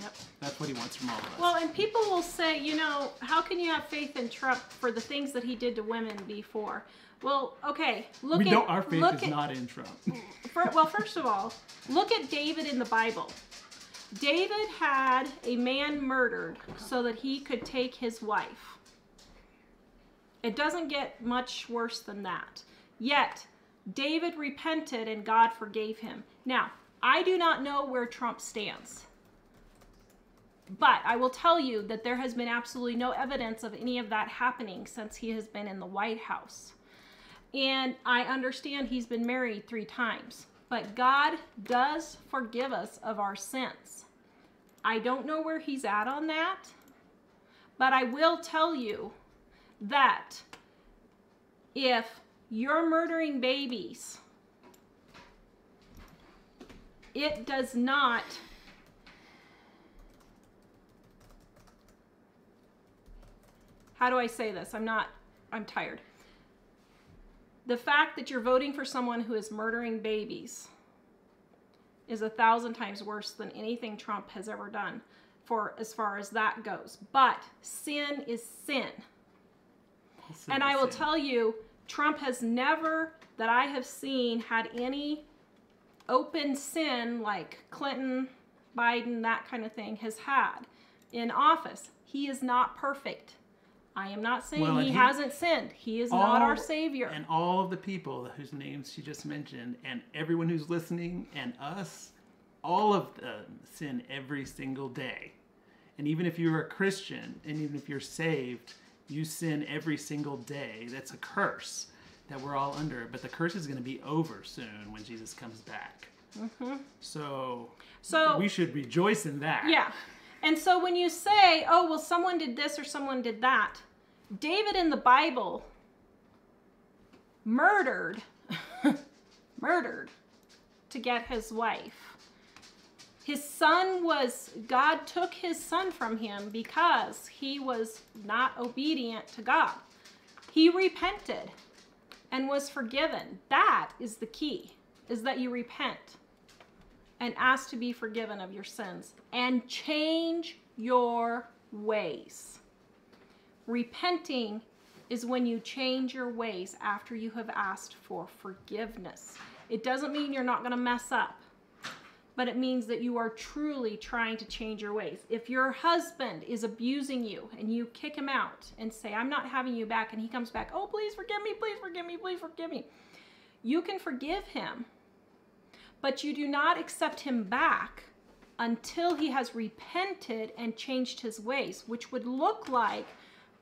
Yep. That's what he wants from all of us. Well, and people will say, you know, how can you have faith in Trump for the things that he did to women before? Well, okay, look we at- We know our faith is at, not in Trump. for, well, first of all, look at David in the Bible. David had a man murdered so that he could take his wife. It doesn't get much worse than that. Yet, David repented and God forgave him. Now, I do not know where Trump stands. But I will tell you that there has been absolutely no evidence of any of that happening since he has been in the White House. And I understand he's been married three times, but God does forgive us of our sins. I don't know where he's at on that, but I will tell you that if you're murdering babies, it does not How do I say this? I'm not, I'm tired. The fact that you're voting for someone who is murdering babies is a thousand times worse than anything Trump has ever done for as far as that goes. But sin is sin. sin and is I will sin. tell you, Trump has never, that I have seen, had any open sin like Clinton, Biden, that kind of thing has had in office. He is not perfect. I am not saying well, he, he hasn't sinned. He is all, not our Savior. And all of the people whose names she just mentioned, and everyone who's listening, and us, all of them sin every single day. And even if you're a Christian, and even if you're saved, you sin every single day. That's a curse that we're all under. But the curse is going to be over soon when Jesus comes back. Mm-hmm. So, so we should rejoice in that. Yeah. And so when you say, oh, well, someone did this or someone did that, David in the Bible murdered, murdered to get his wife. His son was, God took his son from him because he was not obedient to God. He repented and was forgiven. That is the key, is that you repent and ask to be forgiven of your sins and change your ways. Repenting is when you change your ways after you have asked for forgiveness. It doesn't mean you're not going to mess up, but it means that you are truly trying to change your ways. If your husband is abusing you and you kick him out and say, I'm not having you back, and he comes back, oh, please forgive me, please forgive me, please forgive me. You can forgive him, but you do not accept him back until he has repented and changed his ways, which would look like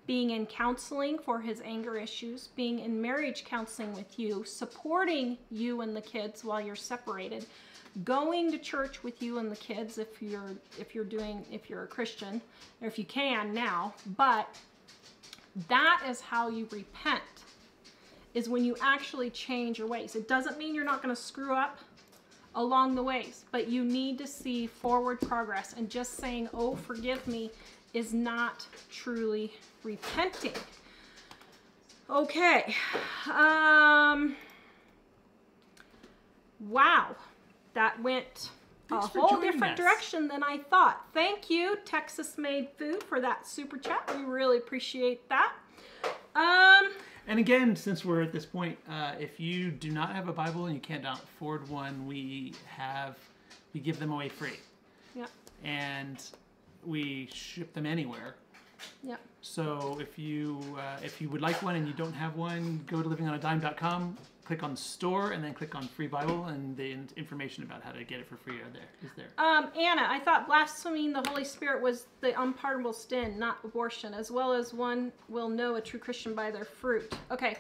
being in counseling for his anger issues, being in marriage counseling with you, supporting you and the kids while you're separated, going to church with you and the kids if you're if you're doing if you're a Christian, or if you can now. But that is how you repent, is when you actually change your ways. It doesn't mean you're not going to screw up along the ways, but you need to see forward progress, and just saying, oh, forgive me, is not truly repenting. Okay. Um, wow. That went Thanks a whole different us. direction than I thought. Thank you, Texas Made Food, for that super chat. We really appreciate that. Um, And again, since we're at this point, uh, if you do not have a Bible and you can't afford one, we have, we give them away free. Yep. And we ship them anywhere. Yep. So if you uh, if you would like one and you don't have one, go to living on a dime dot com, click on store, and then click on free Bible, and the information about how to get it for free are there. Is there? Um, Anna, I thought blaspheming the Holy Spirit was the unpardonable sin, not abortion, as well as one will know a true Christian by their fruit. Okay,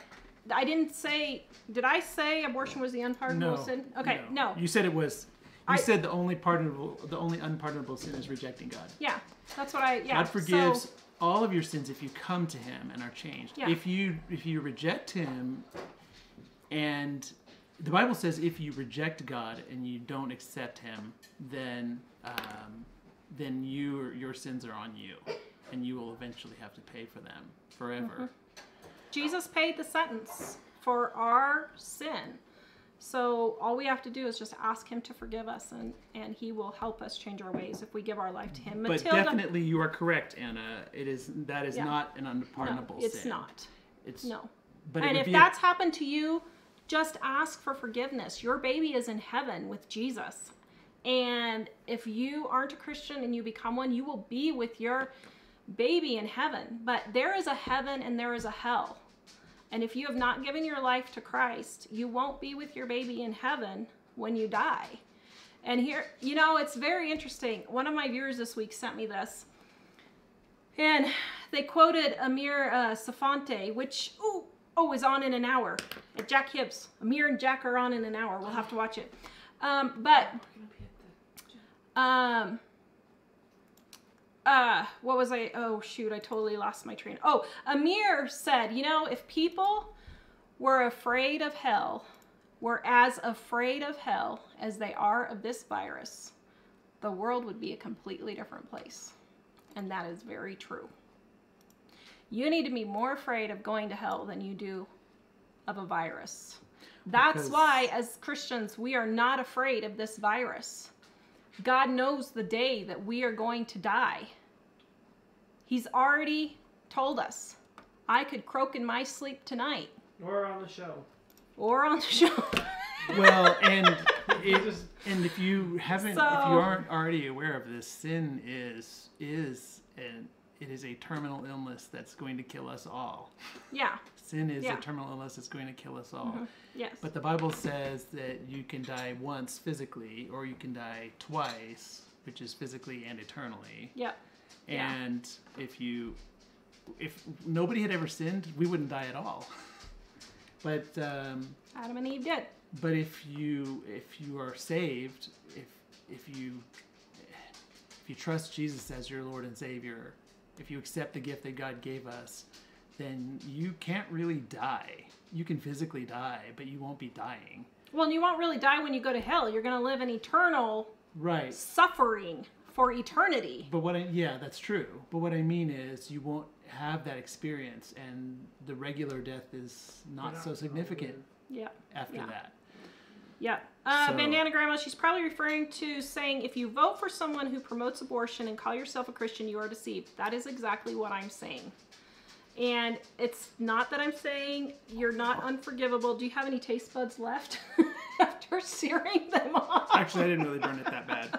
I didn't say. Did I say abortion was the unpardonable no, sin? Okay, no. no. You said it was. You I, said the only pardonable, the only unpardonable sin is rejecting God. Yeah, that's what I. Yeah. God forgives. So, all of your sins if you come to him and are changed. Yeah. If you if you reject him, and the Bible says if you reject God and you don't accept him, then um, then you your sins are on you, and you will eventually have to pay for them forever. Mm-hmm. Jesus paid the sentence for our sin. So all we have to do is just ask him to forgive us, and, and he will help us change our ways if we give our life to him. But Matilda, definitely you are correct, Anna. It is, that is yeah. not an unpardonable no, it's sin. Not. It's not. No. But and if that's a... happened to you, just ask for forgiveness. Your baby is in heaven with Jesus. And if you aren't a Christian and you become one, you will be with your baby in heaven. But there is a heaven and there is a hell. And if you have not given your life to Christ, you won't be with your baby in heaven when you die. And here, you know, it's very interesting. One of my viewers this week sent me this. And they quoted Amir uh, Tsarfati, which, ooh, oh, is on in an hour. At Jack Hibbs. Amir and Jack are on in an hour. We'll have to watch it. Um, but, um... Uh, what was I? Oh, shoot. I totally lost my train. Oh, Amir said, you know, if people were afraid of hell, were as afraid of hell as they are of this virus, the world would be a completely different place. And that is very true. You need to be more afraid of going to hell than you do of a virus. That's because... why, as Christians, we are not afraid of this virus. God knows the day that we are going to die. He's already told us. I could croak in my sleep tonight. Or on the show. Or on the show. Well, and it, and if you haven't, so, if you aren't already aware of this, sin is is and it is a terminal illness that's going to kill us all. Yeah. Sin is yeah. a terminal illness that's going to kill us all. Mm-hmm. Yes. But the Bible says that you can die once physically, or you can die twice, which is physically and eternally. Yep. And yeah. if you, if nobody had ever sinned, we wouldn't die at all. But um, Adam and Eve did. But if you if you are saved, if if you if you trust Jesus as your Lord and Savior, if you accept the gift that God gave us, then you can't really die. You can physically die, but you won't be dying. Well, and you won't really die when you go to hell. You're going to live in eternal right. suffering for eternity. But what I, yeah, that's true. But what I mean is you won't have that experience, and the regular death is not yeah. so significant yeah. after yeah. that. Yeah. Uh, so, Bandana Grandma, she's probably referring to saying, if you vote for someone who promotes abortion and call yourself a Christian, you are deceived. That is exactly what I'm saying. And it's not that I'm saying you're not unforgivable. Do you have any taste buds left after searing them off? Actually, I didn't really burn it that bad.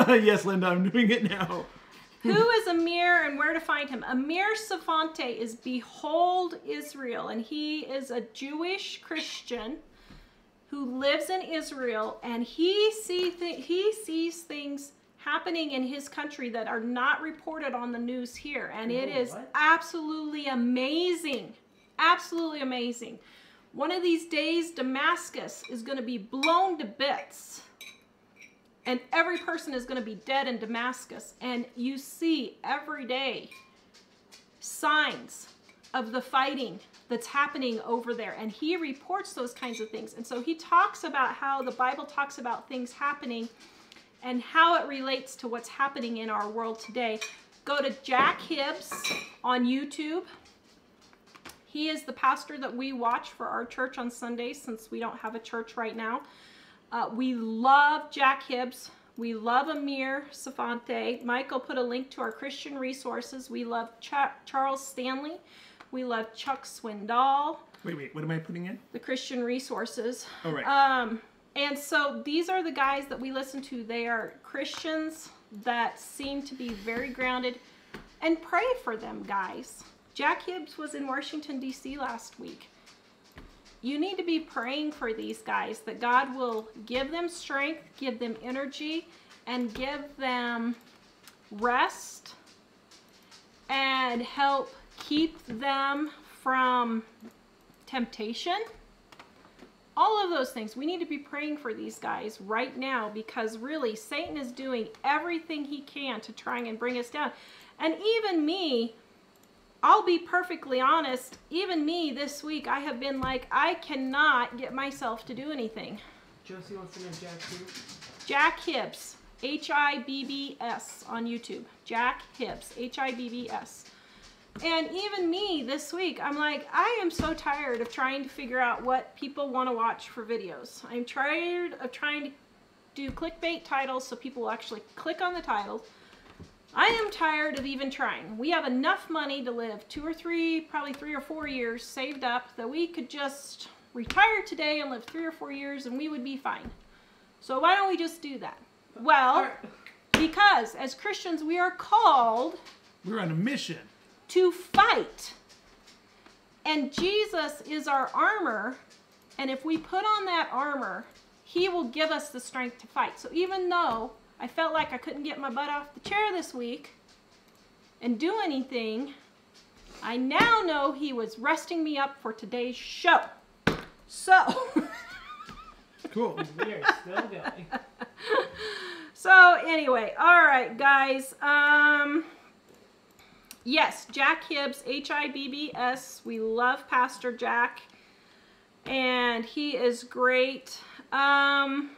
Um, yes, Linda, I'm doing it now. Who is Amir and where to find him? Amir Tsarfati is Behold Israel, and he is a Jewish Christian who lives in Israel, and he, see th he sees things happening in his country that are not reported on the news here, and it is absolutely amazing. Absolutely amazing. One of these days, Damascus is going to be blown to bits. And every person is going to be dead in Damascus. And you see every day signs of the fighting that's happening over there. And he reports those kinds of things. And so he talks about how the Bible talks about things happening and how it relates to what's happening in our world today. Go to Jack Hibbs on YouTube. He is the pastor that we watch for our church on Sundays, since we don't have a church right now. Uh, we love Jack Hibbs. We love Amir Tsarfati. Michael put a link to our Christian resources. We love Ch Charles Stanley. We love Chuck Swindoll. Wait, wait, what am I putting in? The Christian resources. All right. Um, and so these are the guys that we listen to. They are Christians that seem to be very grounded. And pray for them, guys. Jack Hibbs was in Washington, D C last week. You need to be praying for these guys, that God will give them strength, give them energy, and give them rest, and help keep them from temptation. All of those things. We need to be praying for these guys right now, because really Satan is doing everything he can to try and bring us down. And even me, I'll be perfectly honest, even me this week, I have been like, I cannot get myself to do anything. Josie wants to know Jack Hibbs. Jack Hibbs, H I B B S on YouTube. Jack Hibbs, H I B B S. And even me this week, I'm like, I am so tired of trying to figure out what people want to watch for videos. I'm tired of trying to do clickbait titles so people will actually click on the titles. I am tired of even trying. We have enough money to live two or three, probably three or four years saved up that we could just retire today and live three or four years and we would be fine. So why don't we just do that? Well, because as Christians, we are called... We're on a mission. To fight. And Jesus is our armor. And if we put on that armor, he will give us the strength to fight. So even though I felt like I couldn't get my butt off the chair this week and do anything, I now know he was resting me up for today's show. So. Cool. We are still going. So anyway, all right, guys. Um, yes, Jack Hibbs, H I B B S. We love Pastor Jack. And he is great. Um...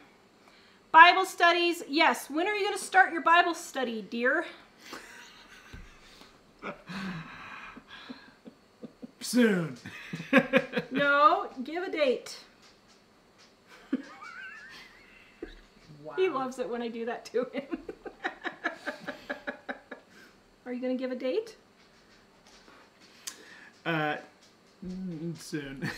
Bible studies, yes. When are you going to start your Bible study, dear? Soon. No, give a date. Wow. He loves it when I do that to him. Are you going to give a date? Uh, soon.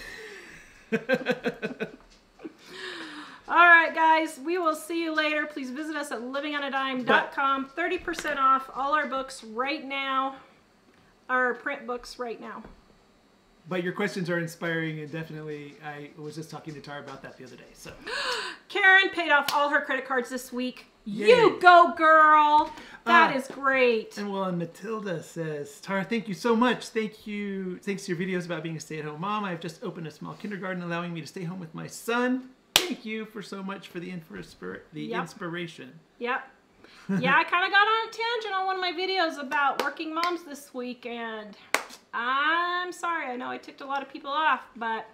All right, guys, we will see you later. Please visit us at living on a dime dot com. thirty percent off all our books right now, our print books right now. But your questions are inspiring, and definitely, I was just talking to Tara about that the other day. So, Karen paid off all her credit cards this week. Yay. You go, girl. That uh, is great. And well, and Matilda says, Tara, thank you so much. Thank you. Thanks to your videos about being a stay-at-home mom. I've just opened a small kindergarten, allowing me to stay home with my son. Thank you for so much for the, inspira the yep. inspiration. Yep. Yeah, I kind of got on a tangent on one of my videos about working moms this week, and I'm sorry. I know I ticked a lot of people off, but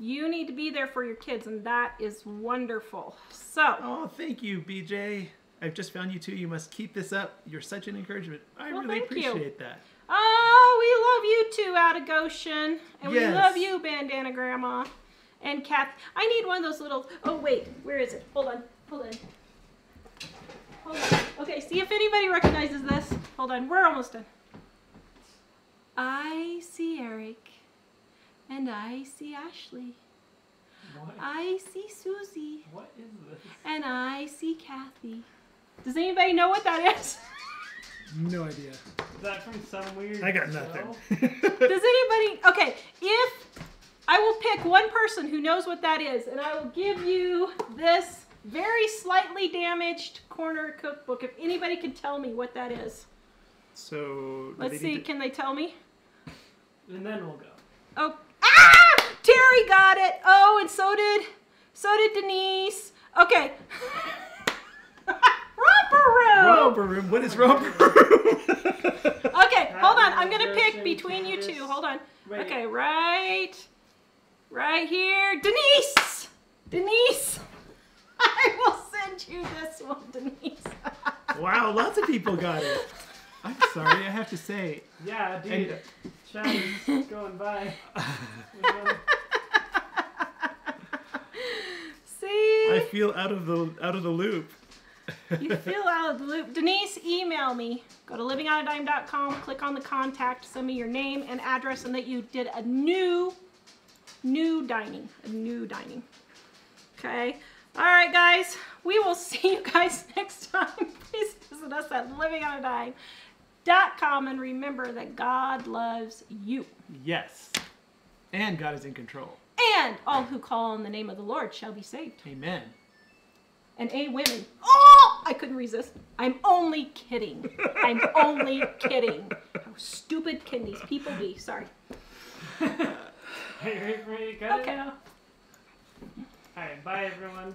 you need to be there for your kids, and that is wonderful. So. Oh, thank you, B J. I've just found you too. You must keep this up. You're such an encouragement. I well, really appreciate you. that. Oh, we love you too, out of Goshen, and yes. we love you, Bandana Grandma. And Kathy, I need one of those little, oh wait, where is it? Hold on, hold on. Hold on. Okay, see if anybody recognizes this. Hold on, we're almost done. I see Eric, and I see Ashley. What? I see Susie. What is this? And I see Kathy. Does anybody know what that is? No idea. Is that from some weird I got show? Nothing. Does anybody, okay, if, I will pick one person who knows what that is, and I will give you this very slightly damaged corner cookbook. If anybody can tell me what that is. So let's see. To... Can they tell me? And then we'll go. Oh, ah! Terry got it. Oh, and so did, so did Denise. Okay. Romp-a-room. Romp-a-room. What is romp-a-room? Okay, hold on. I'm gonna pick between you two. Hold on. Okay, right. Right here. Denise! Denise! I will send you this one, Denise. Wow, lots of people got it. I'm sorry, I have to say. Yeah, dude. Challenge going by. See? I feel out of the out of the loop. You feel out of the loop. Denise, email me. Go to living on a dime dot com, click on the contact, send me your name and address, and that you did a new New dining, new dining. Okay. All right, guys. We will see you guys next time. Please visit us at living on a dime dot com and remember that God loves you. Yes. And God is in control. And all who call on the name of the Lord shall be saved. Amen. And a women. Oh, I couldn't resist. I'm only kidding. I'm only kidding. How stupid can these people be? Sorry. Hey, ready, ready, got it now? All right, bye everyone.